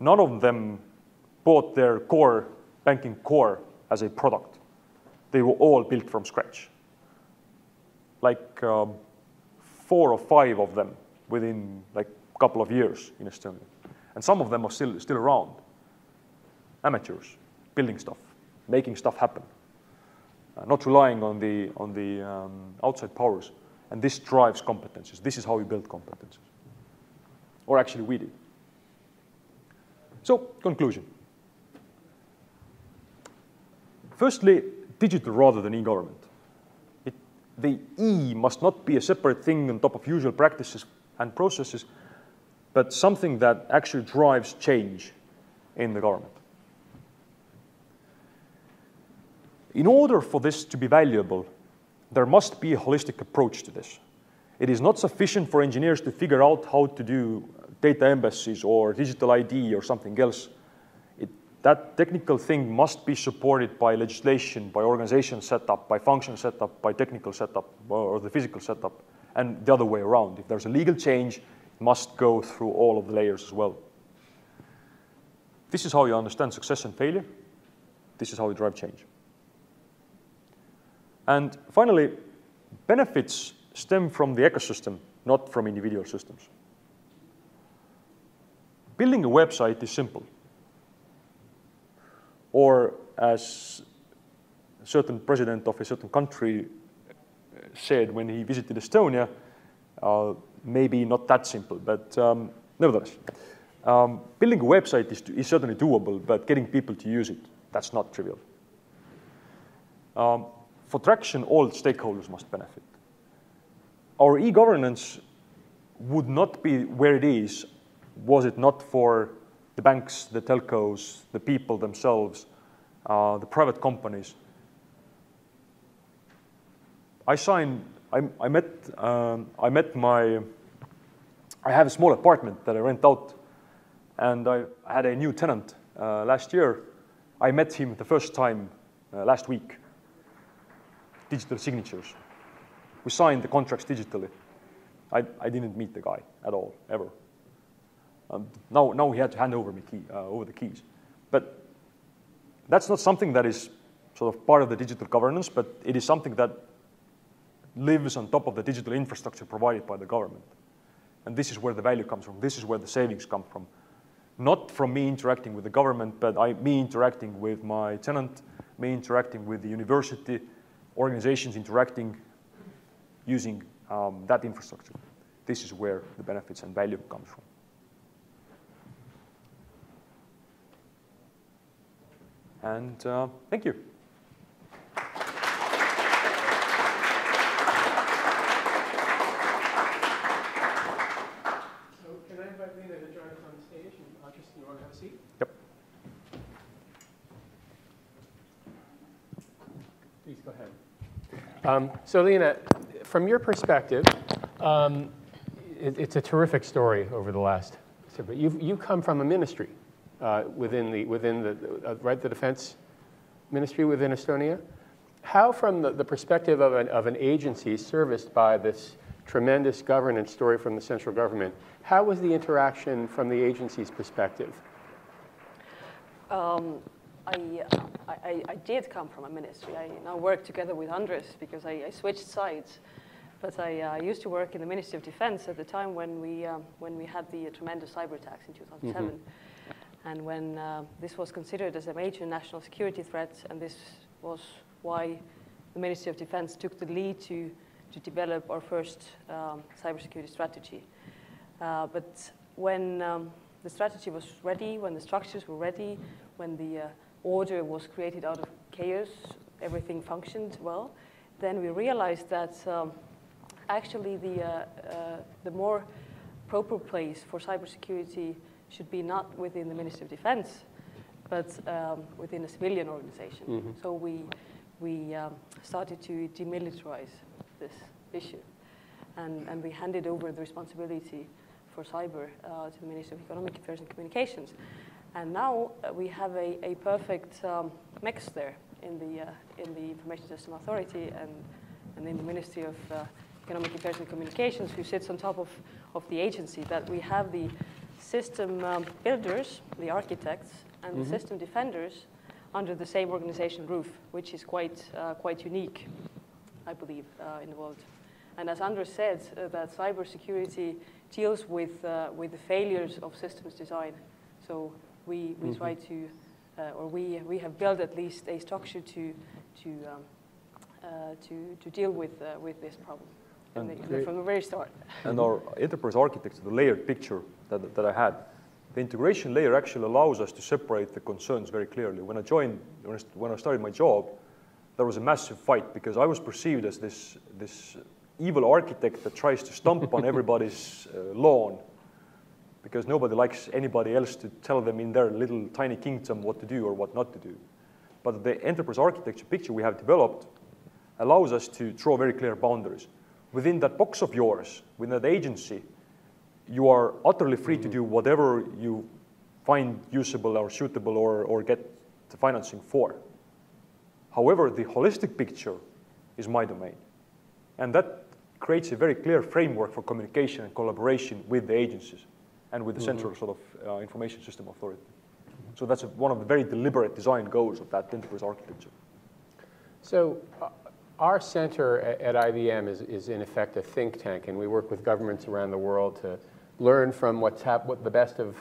none of them bought their core, banking core, as a product. They were all built from scratch. Like um, four or five of them within like a couple of years in Estonia. And some of them are still, still around. Amateurs, building stuff, making stuff happen. Uh, not relying on the, on the um, outside powers. And this drives competences. This is how we build competences. Or actually we did. So, conclusion. Firstly, digital rather than e-government. The E must not be a separate thing on top of usual practices and processes, but something that actually drives change in the government. In order for this to be valuable, there must be a holistic approach to this. It is not sufficient for engineers to figure out how to do data embassies or digital I D or something else. It, that technical thing must be supported by legislation, by organization setup, by function setup, by technical setup, or the physical setup, and the other way around. If there's a legal change, it must go through all of the layers as well. This is how you understand success and failure. This is how you drive change. And finally, benefits stem from the ecosystem, not from individual systems. Building a website is simple. or as a certain president of a certain country said when he visited Estonia, uh, maybe not that simple, but um, nevertheless. Um, building a website is, is certainly doable, but getting people to use it, that's not trivial. Um, for traction, all stakeholders must benefit. Our e-governance would not be where it is, was it not for the banks, the telcos, the people themselves, uh, the private companies. I signed, I, I met, um, I met my, I have a small apartment that I rent out, and I had a new tenant uh, last year. I met him the first time uh, last week. Digital signatures. We signed the contracts digitally. I, I didn't meet the guy at all, ever. Um, now, now he had to hand over me key, uh, over the keys. But that's not something that is sort of part of the digital governance, but it is something that lives on top of the digital infrastructure provided by the government. And this is where the value comes from. This is where the savings come from. Not from me interacting with the government, but I, me interacting with my tenant, me interacting with the university, organizations interacting using um, that infrastructure. This is where the benefits and value comes from. And uh, thank you. Um, so, Liina, from your perspective, um, it, it's a terrific story over the last. So, but you've you come from a ministry uh, within the within the uh, right the defense ministry within Estonia. How, from the, the perspective of an of an agency serviced by this tremendous governance story from the central government, how was the interaction from the agency's perspective? Um. I, I, I did come from a ministry. I now work together with Andres because I, I switched sides. But I uh, used to work in the Ministry of Defense at the time when we, um, when we had the uh, tremendous cyber attacks in two thousand seven. Mm-hmm. And when uh, this was considered as a major national security threat, and this was why the Ministry of Defense took the lead to, to develop our first um, cybersecurity strategy. Uh, but when um, the strategy was ready, when the structures were ready, when the uh, order was created out of chaos, everything functioned well, then we realized that um, actually the, uh, uh, the more proper place for cybersecurity should be not within the Ministry of Defense, but um, within a civilian organization. Mm-hmm. So we, we um, started to demilitarize this issue, and, and we handed over the responsibility for cyber uh, to the Ministry of Economic Affairs and Communications. And now uh, we have a, a perfect um, mix there in the, uh, in the Information System Authority and, and in the Ministry of uh, Economic Affairs and Communications, who sits on top of, of the agency, that we have the system um, builders, the architects, and mm-hmm. the system defenders under the same organization roof, which is quite, uh, quite unique, I believe, uh, in the world. And as Andres said, uh, that cybersecurity deals with, uh, with the failures of systems design. So We, we try to, uh, or we, we have built at least a structure to, to, um, uh, to, to deal with, uh, with this problem and and the, from the very start. And our enterprise architecture, the layered picture that, that I had, the integration layer actually allows us to separate the concerns very clearly. When I joined, when I started my job, there was a massive fight because I was perceived as this, this evil architect that tries to stomp on everybody's uh, lawn, because nobody likes anybody else to tell them in their little tiny kingdom what to do or what not to do. But the enterprise architecture picture we have developed allows us to draw very clear boundaries. Within that box of yours, within that agency, you are utterly free mm-hmm. to do whatever you find usable or suitable or, or get the financing for. However, the holistic picture is my domain. And that creates a very clear framework for communication and collaboration with the agencies and with the mm-hmm. central sort of uh, information system authority. Mm-hmm. So that's a, one of the very deliberate design goals of that enterprise architecture. So uh, our center at, at I B M is, is in effect a think tank, and we work with governments around the world to learn from what's hap what the best of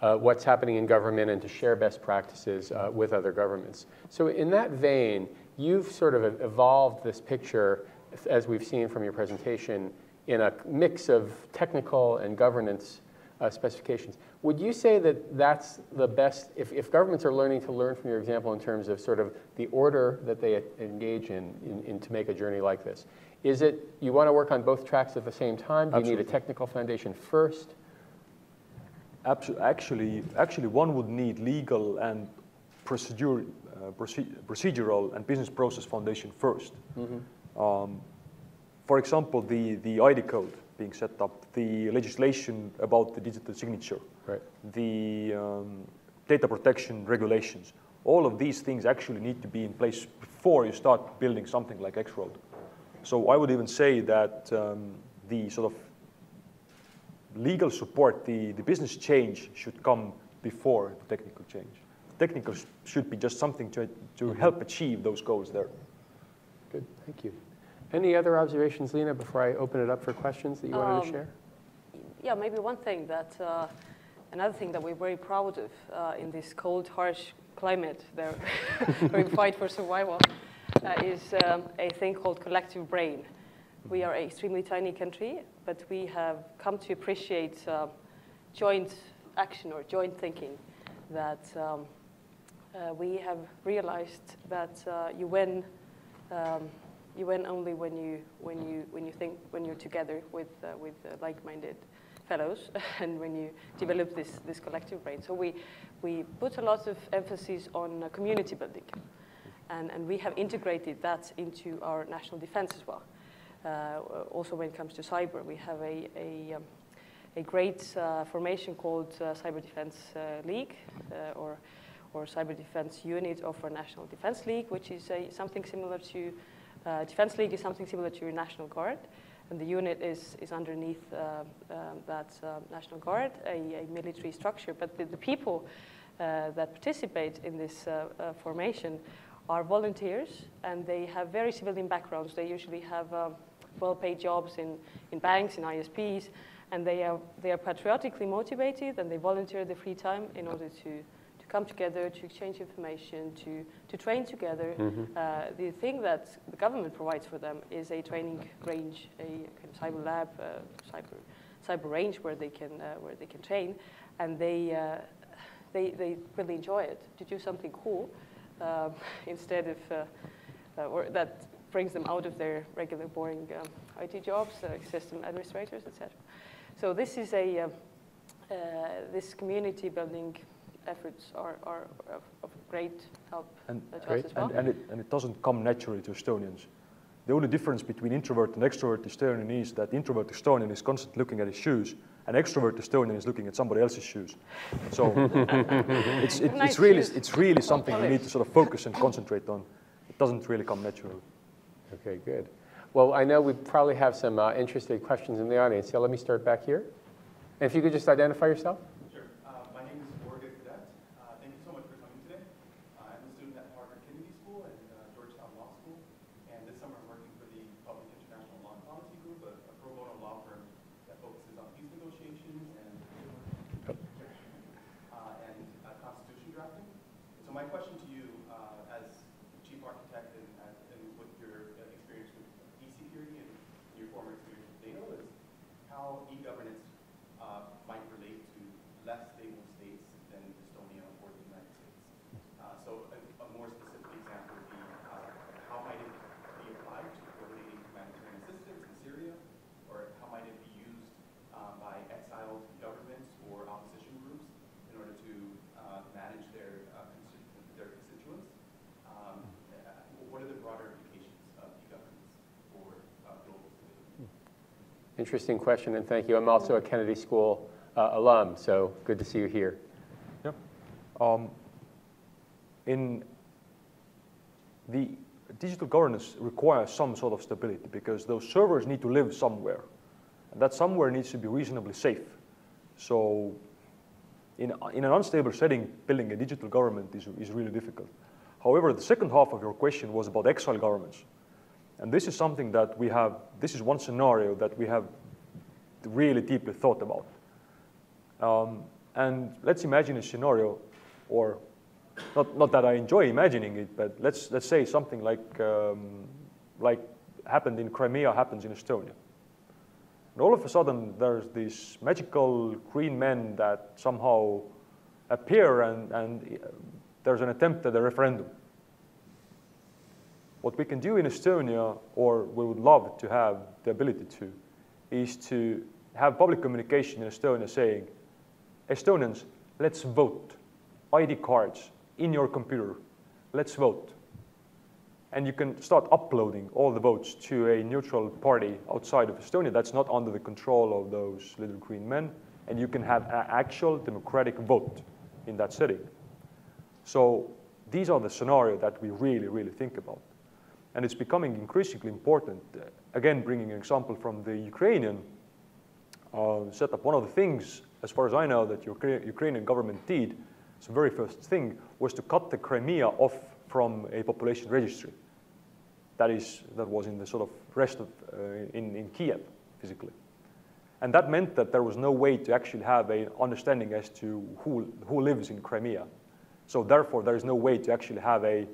uh, what's happening in government and to share best practices uh, with other governments. So in that vein, you've sort of evolved this picture, as we've seen from your presentation, in a mix of technical and governance uh, specifications. Would you say that that's the best, if, if governments are learning to learn from your example in terms of sort of the order that they engage in, in, in to make a journey like this, is it you want to work on both tracks at the same time? Do Absolutely. You need a technical foundation first? Actually, actually, one would need legal and procedure, uh, procedural and business process foundation first. Mm-hmm. um, For example, the, the I D code being set up, the legislation about the digital signature, right. the um, data protection regulations, all of these things actually need to be in place before you start building something like X-Road. So I would even say that um, the sort of legal support, the, the business change should come before the technical change. Technical should be just something to, to mm-hmm. help achieve those goals there. Good, thank you. Any other observations, Liina, before I open it up for questions that you wanted um, to share? Yeah, maybe one thing that, uh, another thing that we're very proud of uh, in this cold, harsh climate there, where we fight for survival, uh, is um, a thing called collective brain. We are an extremely tiny country, but we have come to appreciate uh, joint action or joint thinking, that um, uh, we have realized that uh, you win um, You win only when you when you when you think when you're together with uh, with uh, like-minded fellows, and when you develop this this collective brain. So we we put a lot of emphasis on uh, community building, and and we have integrated that into our national defense as well. Uh, also, when it comes to cyber, we have a a, um, a great uh, formation called uh, Cyber Defense uh, League, uh, or or Cyber Defense Unit of our National Defense League, which is a, something similar to. Uh, Defense League is something similar to your National Guard, and the unit is, is underneath uh, um, that uh, National Guard, a, a military structure. But the, the people uh, that participate in this uh, uh, formation are volunteers, and they have very civilian backgrounds. They usually have um, well-paid jobs in, in banks, in I S Ps, and they are, they are patriotically motivated, and they volunteer their free time in order to come together, to exchange information, to, to train together. Mm-hmm. uh, the thing that the government provides for them is a training range, a kind of cyber lab, uh, cyber, cyber range where they can, uh, where they can train, and they, uh, they, they really enjoy it, to do something cool um, instead of, uh, uh, or that brings them out of their regular boring um, I T jobs, uh, system administrators, et cetera. So this is a, uh, uh, this community building efforts are, are of, of great help and, great. As well. And, and, it, and it doesn't come naturally to Estonians. The only difference between introvert and extrovert Estonian is that introvert Estonian is constantly looking at his shoes, and extrovert Estonian is looking at somebody else's shoes. So it's, it, nice it's really, shoes. It's really something we need to sort of focus and concentrate on. It doesn't really come naturally. Okay, good. Well, I know we probably have some uh, interested questions in the audience, so let me start back here. And if you could just identify yourself. Interesting question, and thank you. I'm also a Kennedy School uh, alum, so good to see you here. Yeah. Um, in the digital governance requires some sort of stability, because those servers need to live somewhere, and that somewhere needs to be reasonably safe. So in, in an unstable setting, building a digital government is, is really difficult. However, the second half of your question was about exile governments. And this is something that we have, this is one scenario that we have really deeply thought about. Um, And let's imagine a scenario, or not, not that I enjoy imagining it, but let's, let's say something like, um, like happened in Crimea happens in Estonia. And all of a sudden, there's these magical green men that somehow appear, and, and there's an attempt at a referendum. What we can do in Estonia, or we would love to have the ability to, is to have public communication in Estonia saying, Estonians, let's vote. I D cards in your computer, let's vote. And you can start uploading all the votes to a neutral party outside of Estonia that's not under the control of those little green men, and you can have an actual democratic vote in that setting. So these are the scenarios that we really, really think about. And it's becoming increasingly important. Again, bringing an example from the Ukrainian uh, setup, one of the things, as far as I know, that the Ukrainian government did, its very first thing, was to cut the Crimea off from a population registry. That is, that was in the sort of rest of, uh, in, in Kiev, physically. And that meant that there was no way to actually have an understanding as to who, who lives in Crimea. So therefore, there is no way to actually have a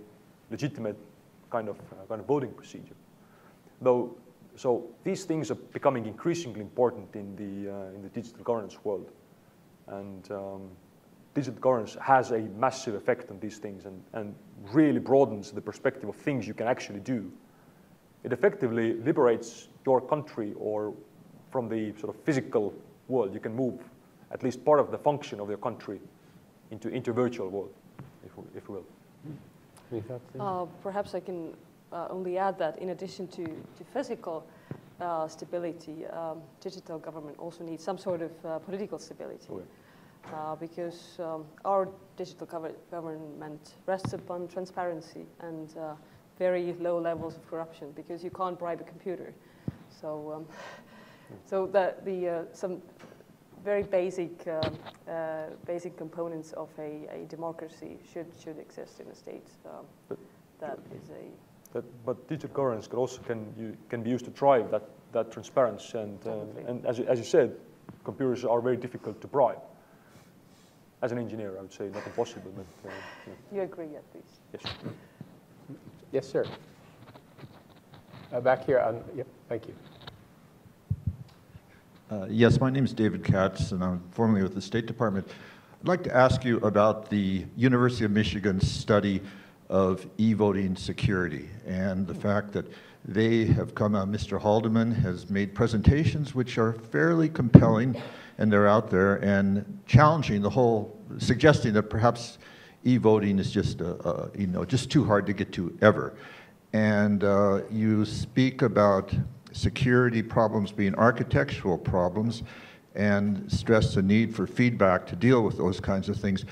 legitimate kind of, uh, kind of voting procedure. Though, so these things are becoming increasingly important in the, uh, in the digital governance world. And um, digital governance has a massive effect on these things, and, and really broadens the perspective of things you can actually do. It effectively liberates your country or from the sort of physical world. You can move at least part of the function of your country into, into virtual world, if, if you will. Uh, perhaps I can uh, only add that in addition to, to physical uh, stability, um, digital government also needs some sort of uh, political stability. Okay. Uh, because um, our digital gover- government rests upon transparency and uh, very low levels of corruption, because you can't bribe a computer. So, um, so the, the uh, some very basic uh, uh, basic components of a, a democracy should should exist in a state. Um, but, that is a. That, but digital governance can also can you can be used to drive that that transparency, and uh, and as as you said, computers are very difficult to bribe. As an engineer, I would say not impossible, but... Uh, yeah. You agree at least? Yes. Yes, sir. Uh, back here. Um, yep, thank you. Uh, yes, my name is David Katz, and I'm formerly with the State Department. I'd like to ask you about the University of Michigan's study of e-voting security, and the fact that they have come out, Mister Halderman has made presentations which are fairly compelling, and they're out there, and challenging the whole, suggesting that perhaps e-voting is just, uh, uh, you know, just too hard to get to ever. And uh, you speak about security problems being architectural problems, and stress the need for feedback to deal with those kinds of things.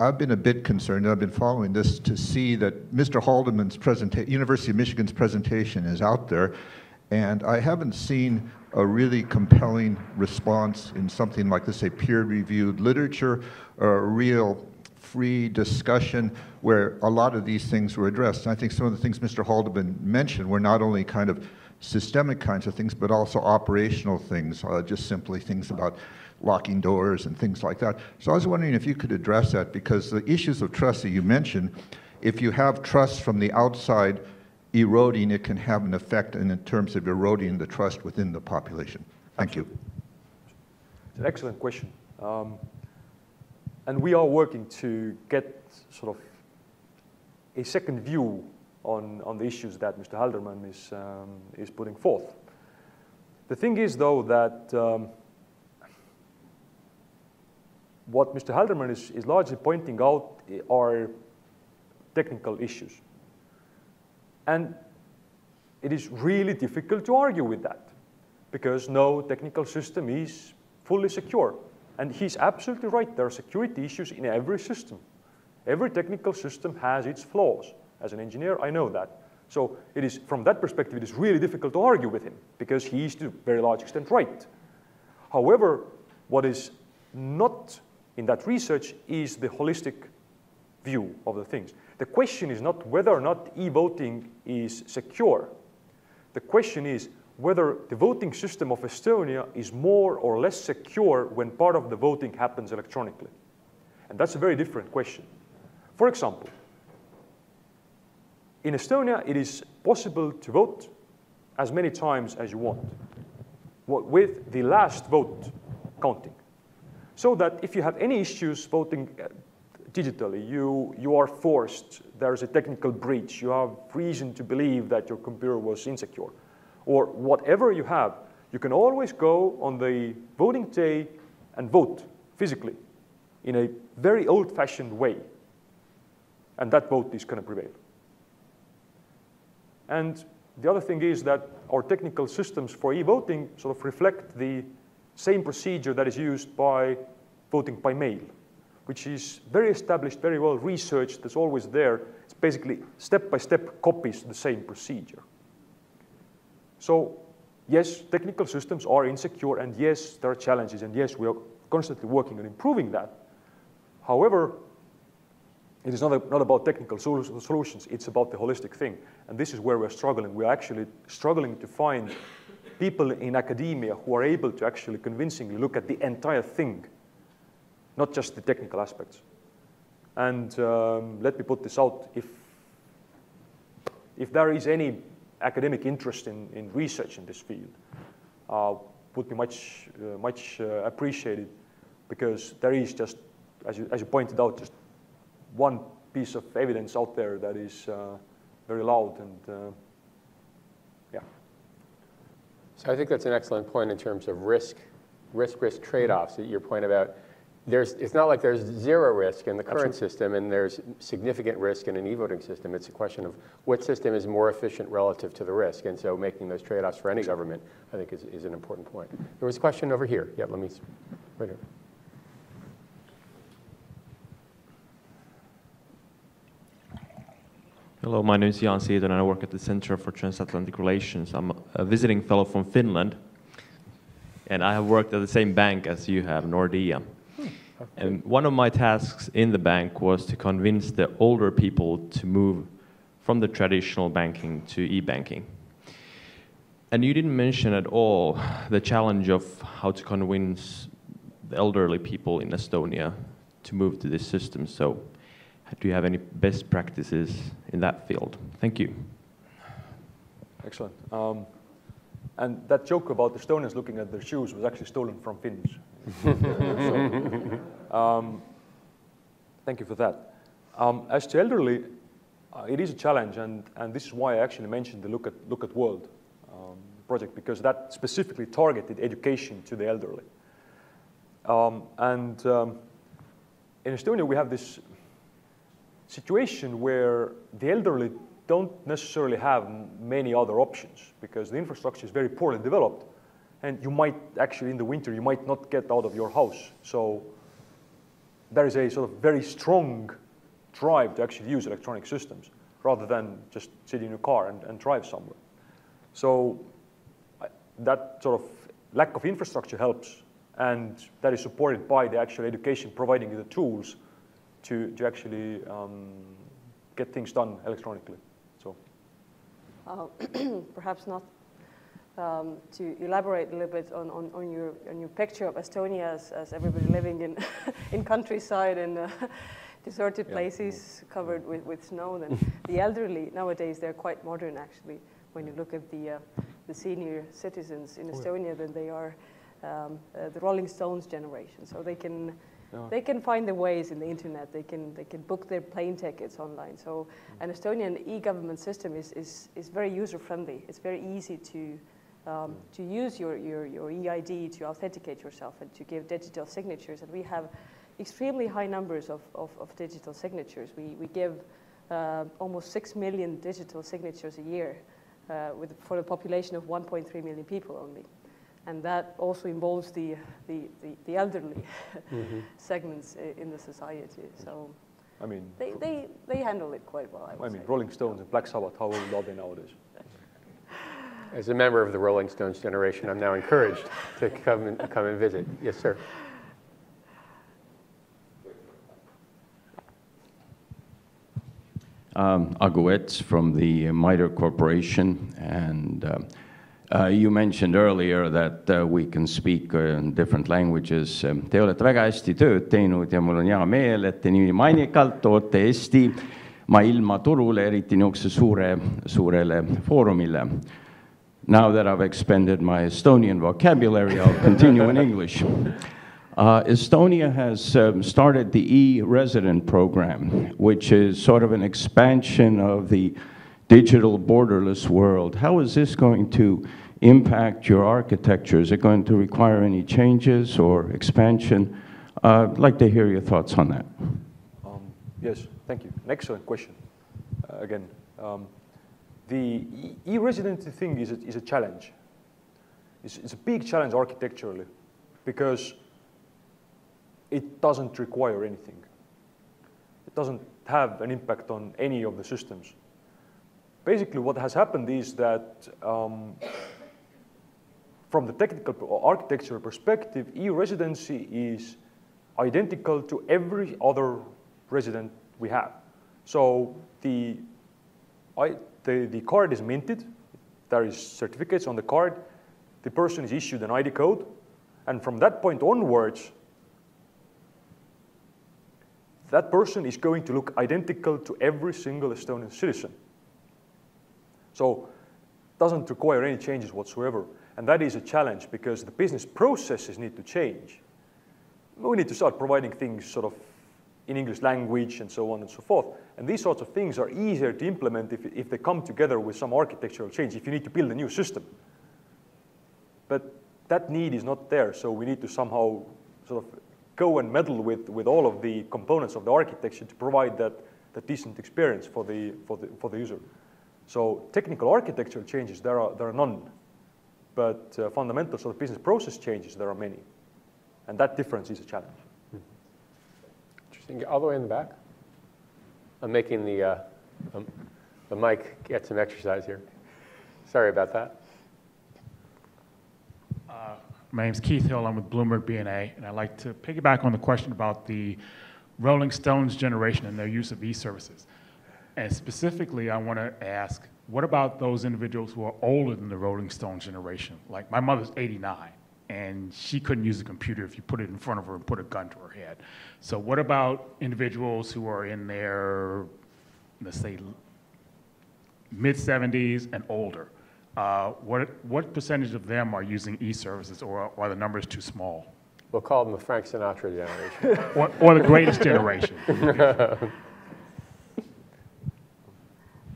I've been a bit concerned, and I've been following this, to see that Mister Haldeman's presentation, University of Michigan's presentation is out there, and I haven't seen a really compelling response in something like, let's say, peer-reviewed literature, or a real free discussion where a lot of these things were addressed. And I think some of the things Mister Haldeman mentioned were not only kind of systemic kinds of things, but also operational things, uh, just simply things about locking doors and things like that. So I was wondering if you could address that, because the issues of trust that you mentioned, if you have trust from the outside eroding, it can have an effect in, in terms of eroding the trust within the population. Thank Absolutely. you. It's an excellent question. Um, and we are working to get sort of a second view on, on the issues that Mister Halderman is, um, is putting forth. The thing is, though, that um, what Mister Halderman is, is largely pointing out are technical issues. And it is really difficult to argue with that, because no technical system is fully secure. And he's absolutely right. There are security issues in every system. Every technical system has its flaws. As an engineer, I know that. So it is, from that perspective, it is really difficult to argue with him, because he is, to a very large extent, right. However, what is not in that research is the holistic view of the things. The question is not whether or not e-voting is secure. The question is whether the voting system of Estonia is more or less secure when part of the voting happens electronically. And that's a very different question. For example, in Estonia, it is possible to vote as many times as you want, with the last vote counting. So that if you have any issues voting digitally, you, you are forced, there's a technical breach, you have reason to believe that your computer was insecure, or whatever you have, you can always go on the voting day and vote physically in a very old-fashioned way. And that vote is going to prevail. And the other thing is that our technical systems for e-voting sort of reflect the same procedure that is used by voting by mail, which is very established, very well researched, that's always there. It's basically step-by-step copies the same procedure. So yes, technical systems are insecure, and yes, there are challenges, and yes, we are constantly working on improving that. However, it is not, a, not about technical sol- solutions, it's about the holistic thing. And this is where we're struggling. We're actually struggling to find people in academia who are able to actually convincingly look at the entire thing, not just the technical aspects. And um, let me put this out. If, if there is any academic interest in, in research in this field, uh, would be much, uh, much uh, appreciated, because there is just, as you, as you pointed out, just one piece of evidence out there that is uh, very loud, and uh, yeah. So I think that's an excellent point in terms of risk, risk, risk trade-offs. Mm-hmm. Your point about there's, it's not like there's zero risk in the current Absolutely. system and there's significant risk in an e-voting system. It's a question of what system is more efficient relative to the risk, and so making those trade-offs for any government, I think, is, is an important point. There was a question over here. Yeah, let me, right here. Hello, my name is Jan Sieden, and I work at the Center for Transatlantic Relations. I'm a visiting fellow from Finland, and I have worked at the same bank as you have, Nordea. Hmm. And one of my tasks in the bank was to convince the older people to move from the traditional banking to e-banking. And you didn't mention at all the challenge of how to convince the elderly people in Estonia to move to this system. So, do you have any best practices in that field? Thank you. Excellent. Um, and that joke about Estonians looking at their shoes was actually stolen from Finns. So, um, thank you for that. Um, as to elderly, uh, it is a challenge, and, and this is why I actually mentioned the Look at, Look at World um, project, because that specifically targeted education to the elderly. Um, and um, in Estonia, we have this situation where the elderly don't necessarily have many other options because the infrastructure is very poorly developed, and you might actually in the winter you might not get out of your house. So there is a sort of very strong drive to actually use electronic systems rather than just sit in your car and, and drive somewhere. So that sort of lack of infrastructure helps, and that is supported by the actual education providing you the tools To, to actually um, get things done electronically. So, uh, perhaps not um, to elaborate a little bit on, on, on your on your picture of Estonia as, as everybody living in in countryside and uh, deserted yeah. places covered with, with snow. Then the elderly nowadays they're quite modern actually. When you look at the uh, the senior citizens in Estonia, oh, yeah. then they are um, uh, the Rolling Stones generation. So they can. No. They can find the ways in the internet. They can they can book their plane tickets online. So an Estonian e-government system is is is very user friendly. It's very easy to um, to use your your your e I D to authenticate yourself and to give digital signatures. And we have extremely high numbers of of, of digital signatures. We we give uh, almost six million digital signatures a year, uh, with for a population of one point three million people only. And that also involves the, the, the, the elderly mm-hmm. segments in the society. So I mean, they, they, they handle it quite well, I would I mean, say. Rolling Stones yeah. and Black Sabbath, how old are they nowadays? As a member of the Rolling Stones generation, I'm now encouraged to come and, come and visit. Yes, sir. Um, Aguets from the MITRE Corporation, and uh, Uh, you mentioned earlier that uh, we can speak uh, different languages. Te olete väga hästi tööd teinud ja mul on hea meel, et te nii mainikalt toote Eesti maailma turule, eriti niisuguse suure, suurele foorumile. Now that I've expanded my Estonian vocabulary, I'll continue in English. Uh, Estonia has um, started the e-resident program, which is sort of an expansion of the digital borderless world. How is this going to impact your architecture? Is it going to require any changes or expansion? Uh, I'd like to hear your thoughts on that. Um, yes, thank you. An excellent question. Uh, again, um, the e-residency thing is a, is a challenge. It's, it's a big challenge architecturally because it doesn't require anything. It doesn't have an impact on any of the systems. Basically, what has happened is that um, from the technical architectural perspective, e-residency is identical to every other resident we have. So the, I, the, the card is minted. There is certificates on the card. The person is issued an I D code. And from that point onwards, that person is going to look identical to every single Estonian citizen. So it doesn't require any changes whatsoever. And that is a challenge because the business processes need to change. We need to start providing things sort of in English language and so on and so forth. And these sorts of things are easier to implement if, if they come together with some architectural change, if you need to build a new system. But that need is not there. So we need to somehow sort of go and meddle with, with all of the components of the architecture to provide that, that decent experience for the, for the, for the user. So technical architectural changes, there are, there are none. But uh, fundamental sort of business process changes, there are many. And that difference is a challenge. Mm-hmm. Interesting. All the way in the back. I'm making the, uh, um, the mic get some exercise here. Sorry about that. Uh, my name's Keith Hill. I'm with Bloomberg B N A. And I'd like to piggyback on the question about the Rolling Stones generation and their use of e-services. And specifically, I want to ask, what about those individuals who are older than the Rolling Stones generation? Like, my mother's eighty-nine, and she couldn't use a computer if you put it in front of her and put a gun to her head. So what about individuals who are in their, let's say, mid seventies and older? Uh, what, what percentage of them are using e-services, or are the numbers too small? We'll call them the Frank Sinatra generation. or, or the greatest generation.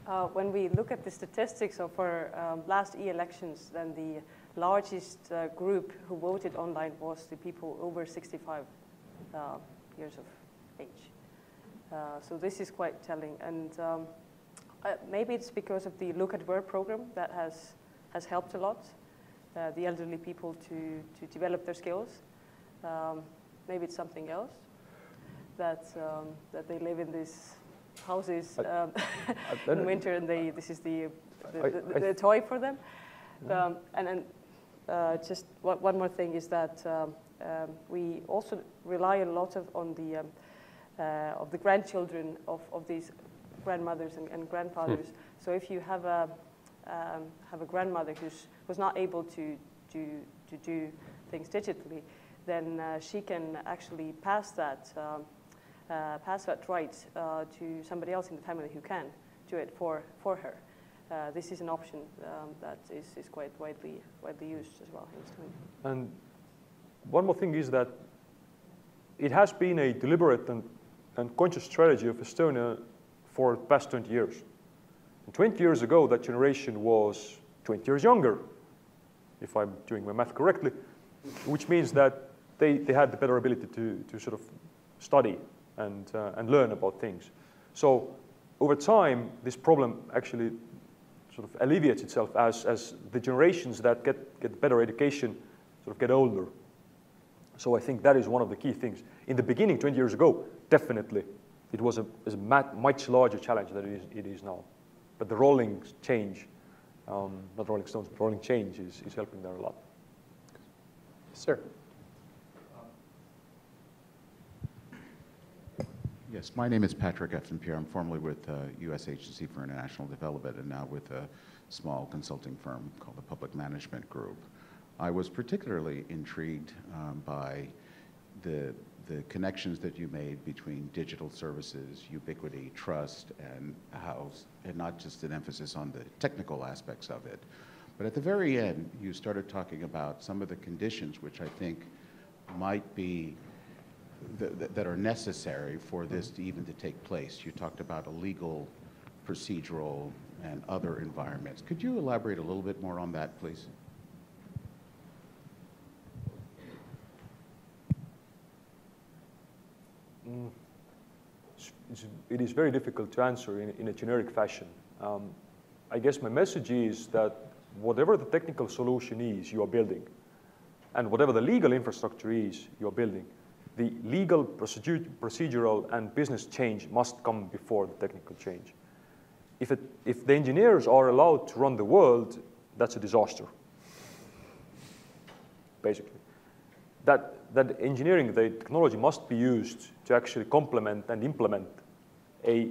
Uh, when we look at the statistics of our um, last e-elections, then the largest uh, group who voted online was the people over sixty-five uh, years of age. Uh, so this is quite telling. And um, uh, maybe it's because of the Look at World program that has, has helped a lot, uh, the elderly people to, to develop their skills. Um, maybe it's something else, that, um, that they live in this houses um, in winter, and they, this is the, the, the, the toy for them. Um, and then uh, just one more thing is that um, um, we also rely a lot of, on the, um, uh, of the grandchildren of, of these grandmothers and, and grandfathers. Hmm. So if you have a, um, have a grandmother who's, who's not able to do, to do things digitally, then uh, she can actually pass that um, Uh, pass that right uh, to somebody else in the family who can do it for, for her. Uh, this is an option um, that is, is quite widely, widely used as well. And one more thing is that it has been a deliberate and, and conscious strategy of Estonia for the past twenty years. And twenty years ago, that generation was twenty years younger, if I'm doing my math correctly, which means that they, they had the better ability to, to sort of study and, uh, and learn about things. So over time, this problem actually sort of alleviates itself as, as the generations that get, get better education sort of get older. So I think that is one of the key things. In the beginning, twenty years ago, definitely, it was a, it was a much larger challenge than it is, it is now. But the rolling change, um, not Rolling Stones, but rolling change is, is helping there a lot. Yes, sir. Yes, my name is Patrick F. I'm formerly with the uh, U S Agency for International Development and now with the uh, small consulting firm called the Public Management Group. I was particularly intrigued um, by the, the connections that you made between digital services, ubiquity, trust, and how, and not just an emphasis on the technical aspects of it. But at the very end, you started talking about some of the conditions which I think might be, th that are necessary for this to even to take place. You talked about a legal, procedural, and other environments. Could you elaborate a little bit more on that, please? Mm. It's, it's, it is very difficult to answer in, in a generic fashion. Um, I guess my message is that whatever the technical solution is, you are building. And whatever the legal infrastructure is, you are building. The legal, procedure, procedural, and business change must come before the technical change. If, it, if the engineers are allowed to run the world, that's a disaster, basically. That, that engineering, the technology must be used to actually complement and implement a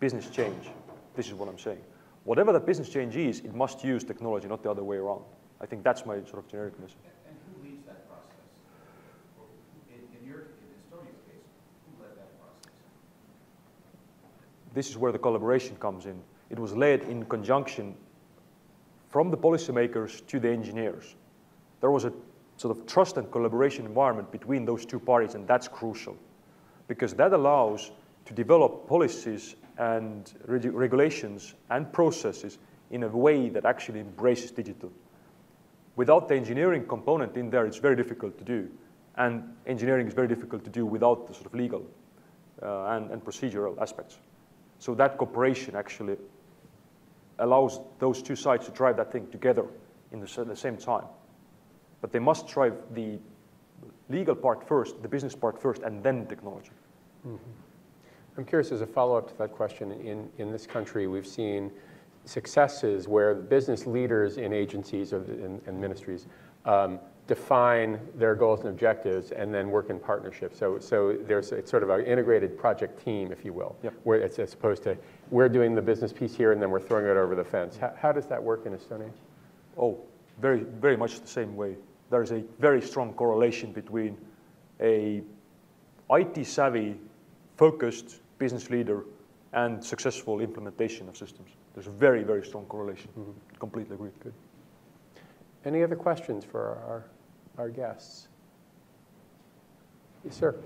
business change. This is what I'm saying. Whatever that business change is, it must use technology, not the other way around. I think that's my sort of generic message. And who leads that process? In, in, your, in Estonia's case, who led that process? This is where the collaboration comes in. It was led in conjunction from the policymakers to the engineers. There was a sort of trust and collaboration environment between those two parties, and that's crucial, because that allows to develop policies and reg regulations and processes in a way that actually embraces digital. Without the engineering component in there, it's very difficult to do. And engineering is very difficult to do without the sort of legal uh, and, and procedural aspects. So that cooperation actually allows those two sides to drive that thing together in the, at the same time. But they must drive the legal part first, the business part first, and then technology. Mm-hmm. I'm curious, as a follow-up to that question, in, in this country, we've seen successes where business leaders in agencies or in, in ministries um, define their goals and objectives and then work in partnership. So, so there's it's sort of an integrated project team, if you will, yep. where it's as opposed to we're doing the business piece here and then we're throwing it over the fence. How, how does that work in Estonia? Oh, very, very much the same way. There is a very strong correlation between a I T savvy, focused business leader and successful implementation of systems. There's a very, very strong correlation. Mm-hmm. Completely agree. Good. Any other questions for our, our guests? Yes, sir.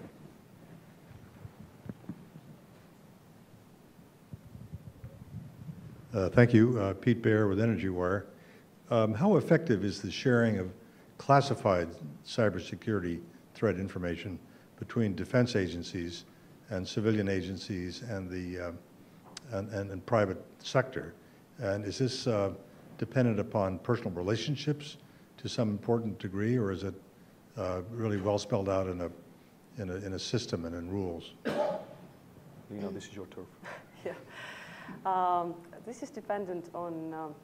Uh, thank you. Uh, Pete Baer with EnergyWire. Um, how effective is the sharing of classified cybersecurity threat information between defense agencies and civilian agencies and the uh, and, and, and private sector? And is this uh, dependent upon personal relationships to some important degree, or is it uh, really well spelled out in a, in a, in a system and in rules? You know, this is your turf. Yeah. Um, this is dependent on, um,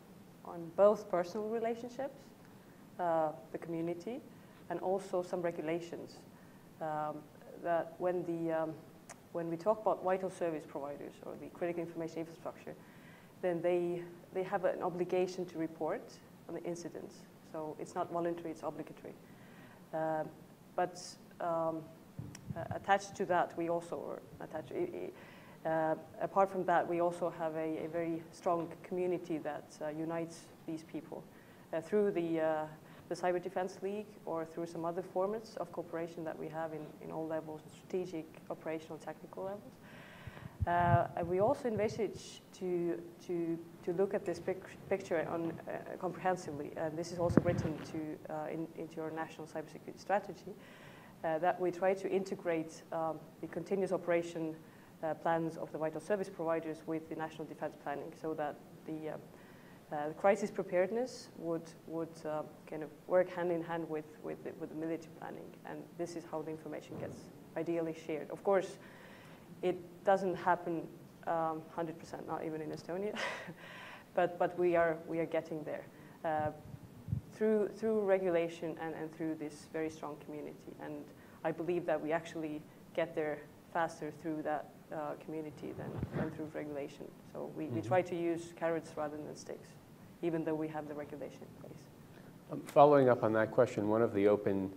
on both personal relationships, uh, the community, and also some regulations. Um, that when the... Um, When we talk about vital service providers or the critical information infrastructure, then they, they have an obligation to report on the incidents. So it's not voluntary, it's obligatory. Uh, but um, uh, attached to that, we also are attached. Uh, apart from that, we also have a, a very strong community that uh, unites these people uh, through the, uh, the Cyber Defense League or through some other formats of cooperation that we have in, in all levels, strategic, operational, technical levels. Uh, and we also envisage to, to, to look at this pic picture on, uh, comprehensively, and this is also written to, uh, in, into our national cybersecurity strategy, uh, that we try to integrate um, the continuous operation uh, plans of the vital service providers with the national defense planning so that the uh, Uh, the crisis preparedness would, would uh, kind of work hand in hand with, with, with the military planning. And this is how the information gets ideally shared. Of course, it doesn't happen um, one hundred percent, not even in Estonia, but, but we, are, we are getting there uh, through, through regulation and, and through this very strong community. And I believe that we actually get there faster through that uh, community than, than through regulation. So we, mm-hmm. we try to use carrots rather than sticks, even though we have the regulation in place. Um, following up on that question, one of the open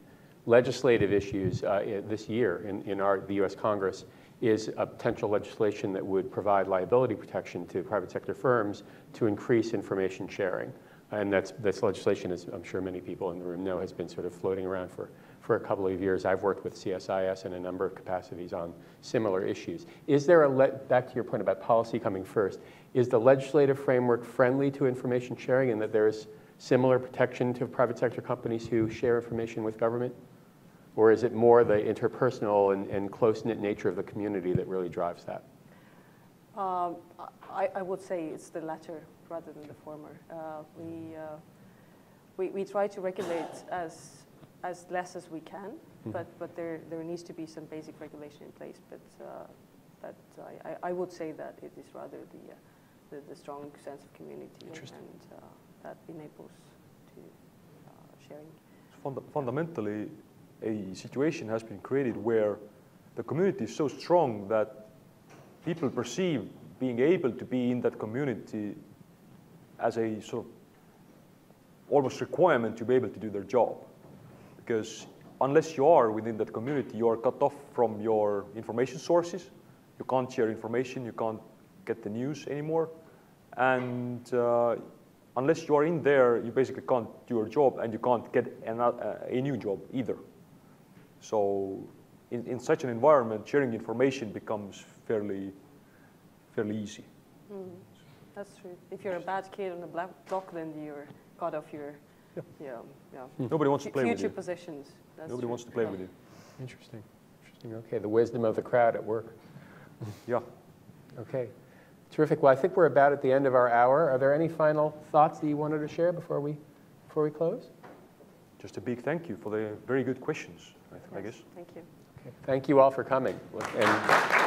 legislative issues uh, this year in, in our, the U S Congress is a potential legislation that would provide liability protection to private sector firms to increase information sharing. And that's, this legislation, as I'm sure many people in the room know, has been sort of floating around for, for a couple of years. I've worked with C S I S in a number of capacities on similar issues. Is there a, le back to your point about policy coming first, is the legislative framework friendly to information sharing in that there is similar protection to private sector companies who share information with government? Or is it more the interpersonal and, and close-knit nature of the community that really drives that? Um, I, I would say it's the latter rather than the former. Uh, we, uh, we, we try to regulate as, as less as we can, mm-hmm. but, but there, there needs to be some basic regulation in place. But, uh, but I, I would say that it is rather the, uh, the, the strong sense of community and uh, that enables to uh, sharing. Funda- fundamentally, a situation has been created where the community is so strong that people perceive being able to be in that community as a sort of almost requirement to be able to do their job. Because unless you are within that community, you are cut off from your information sources. You can't share information, you can't get the news anymore. And uh, unless you are in there, you basically can't do your job and you can't get an, uh, a new job either. So in, in such an environment, sharing information becomes fairly, fairly easy. Mm, that's true. If you're a bad kid on the black block, then you're cut off your yeah. You know, yeah. Mm. Nobody wants to play with you. Future positions. That's Nobody true. wants to play yeah. with you. Interesting. Interesting. OK, the wisdom of the crowd at work. Yeah. OK. Terrific. Well, I think we're about at the end of our hour. Are there any final thoughts that you wanted to share before we, before we close? Just a big thank you for the very good questions. I guess. Thank you. Okay. Thank you all for coming. And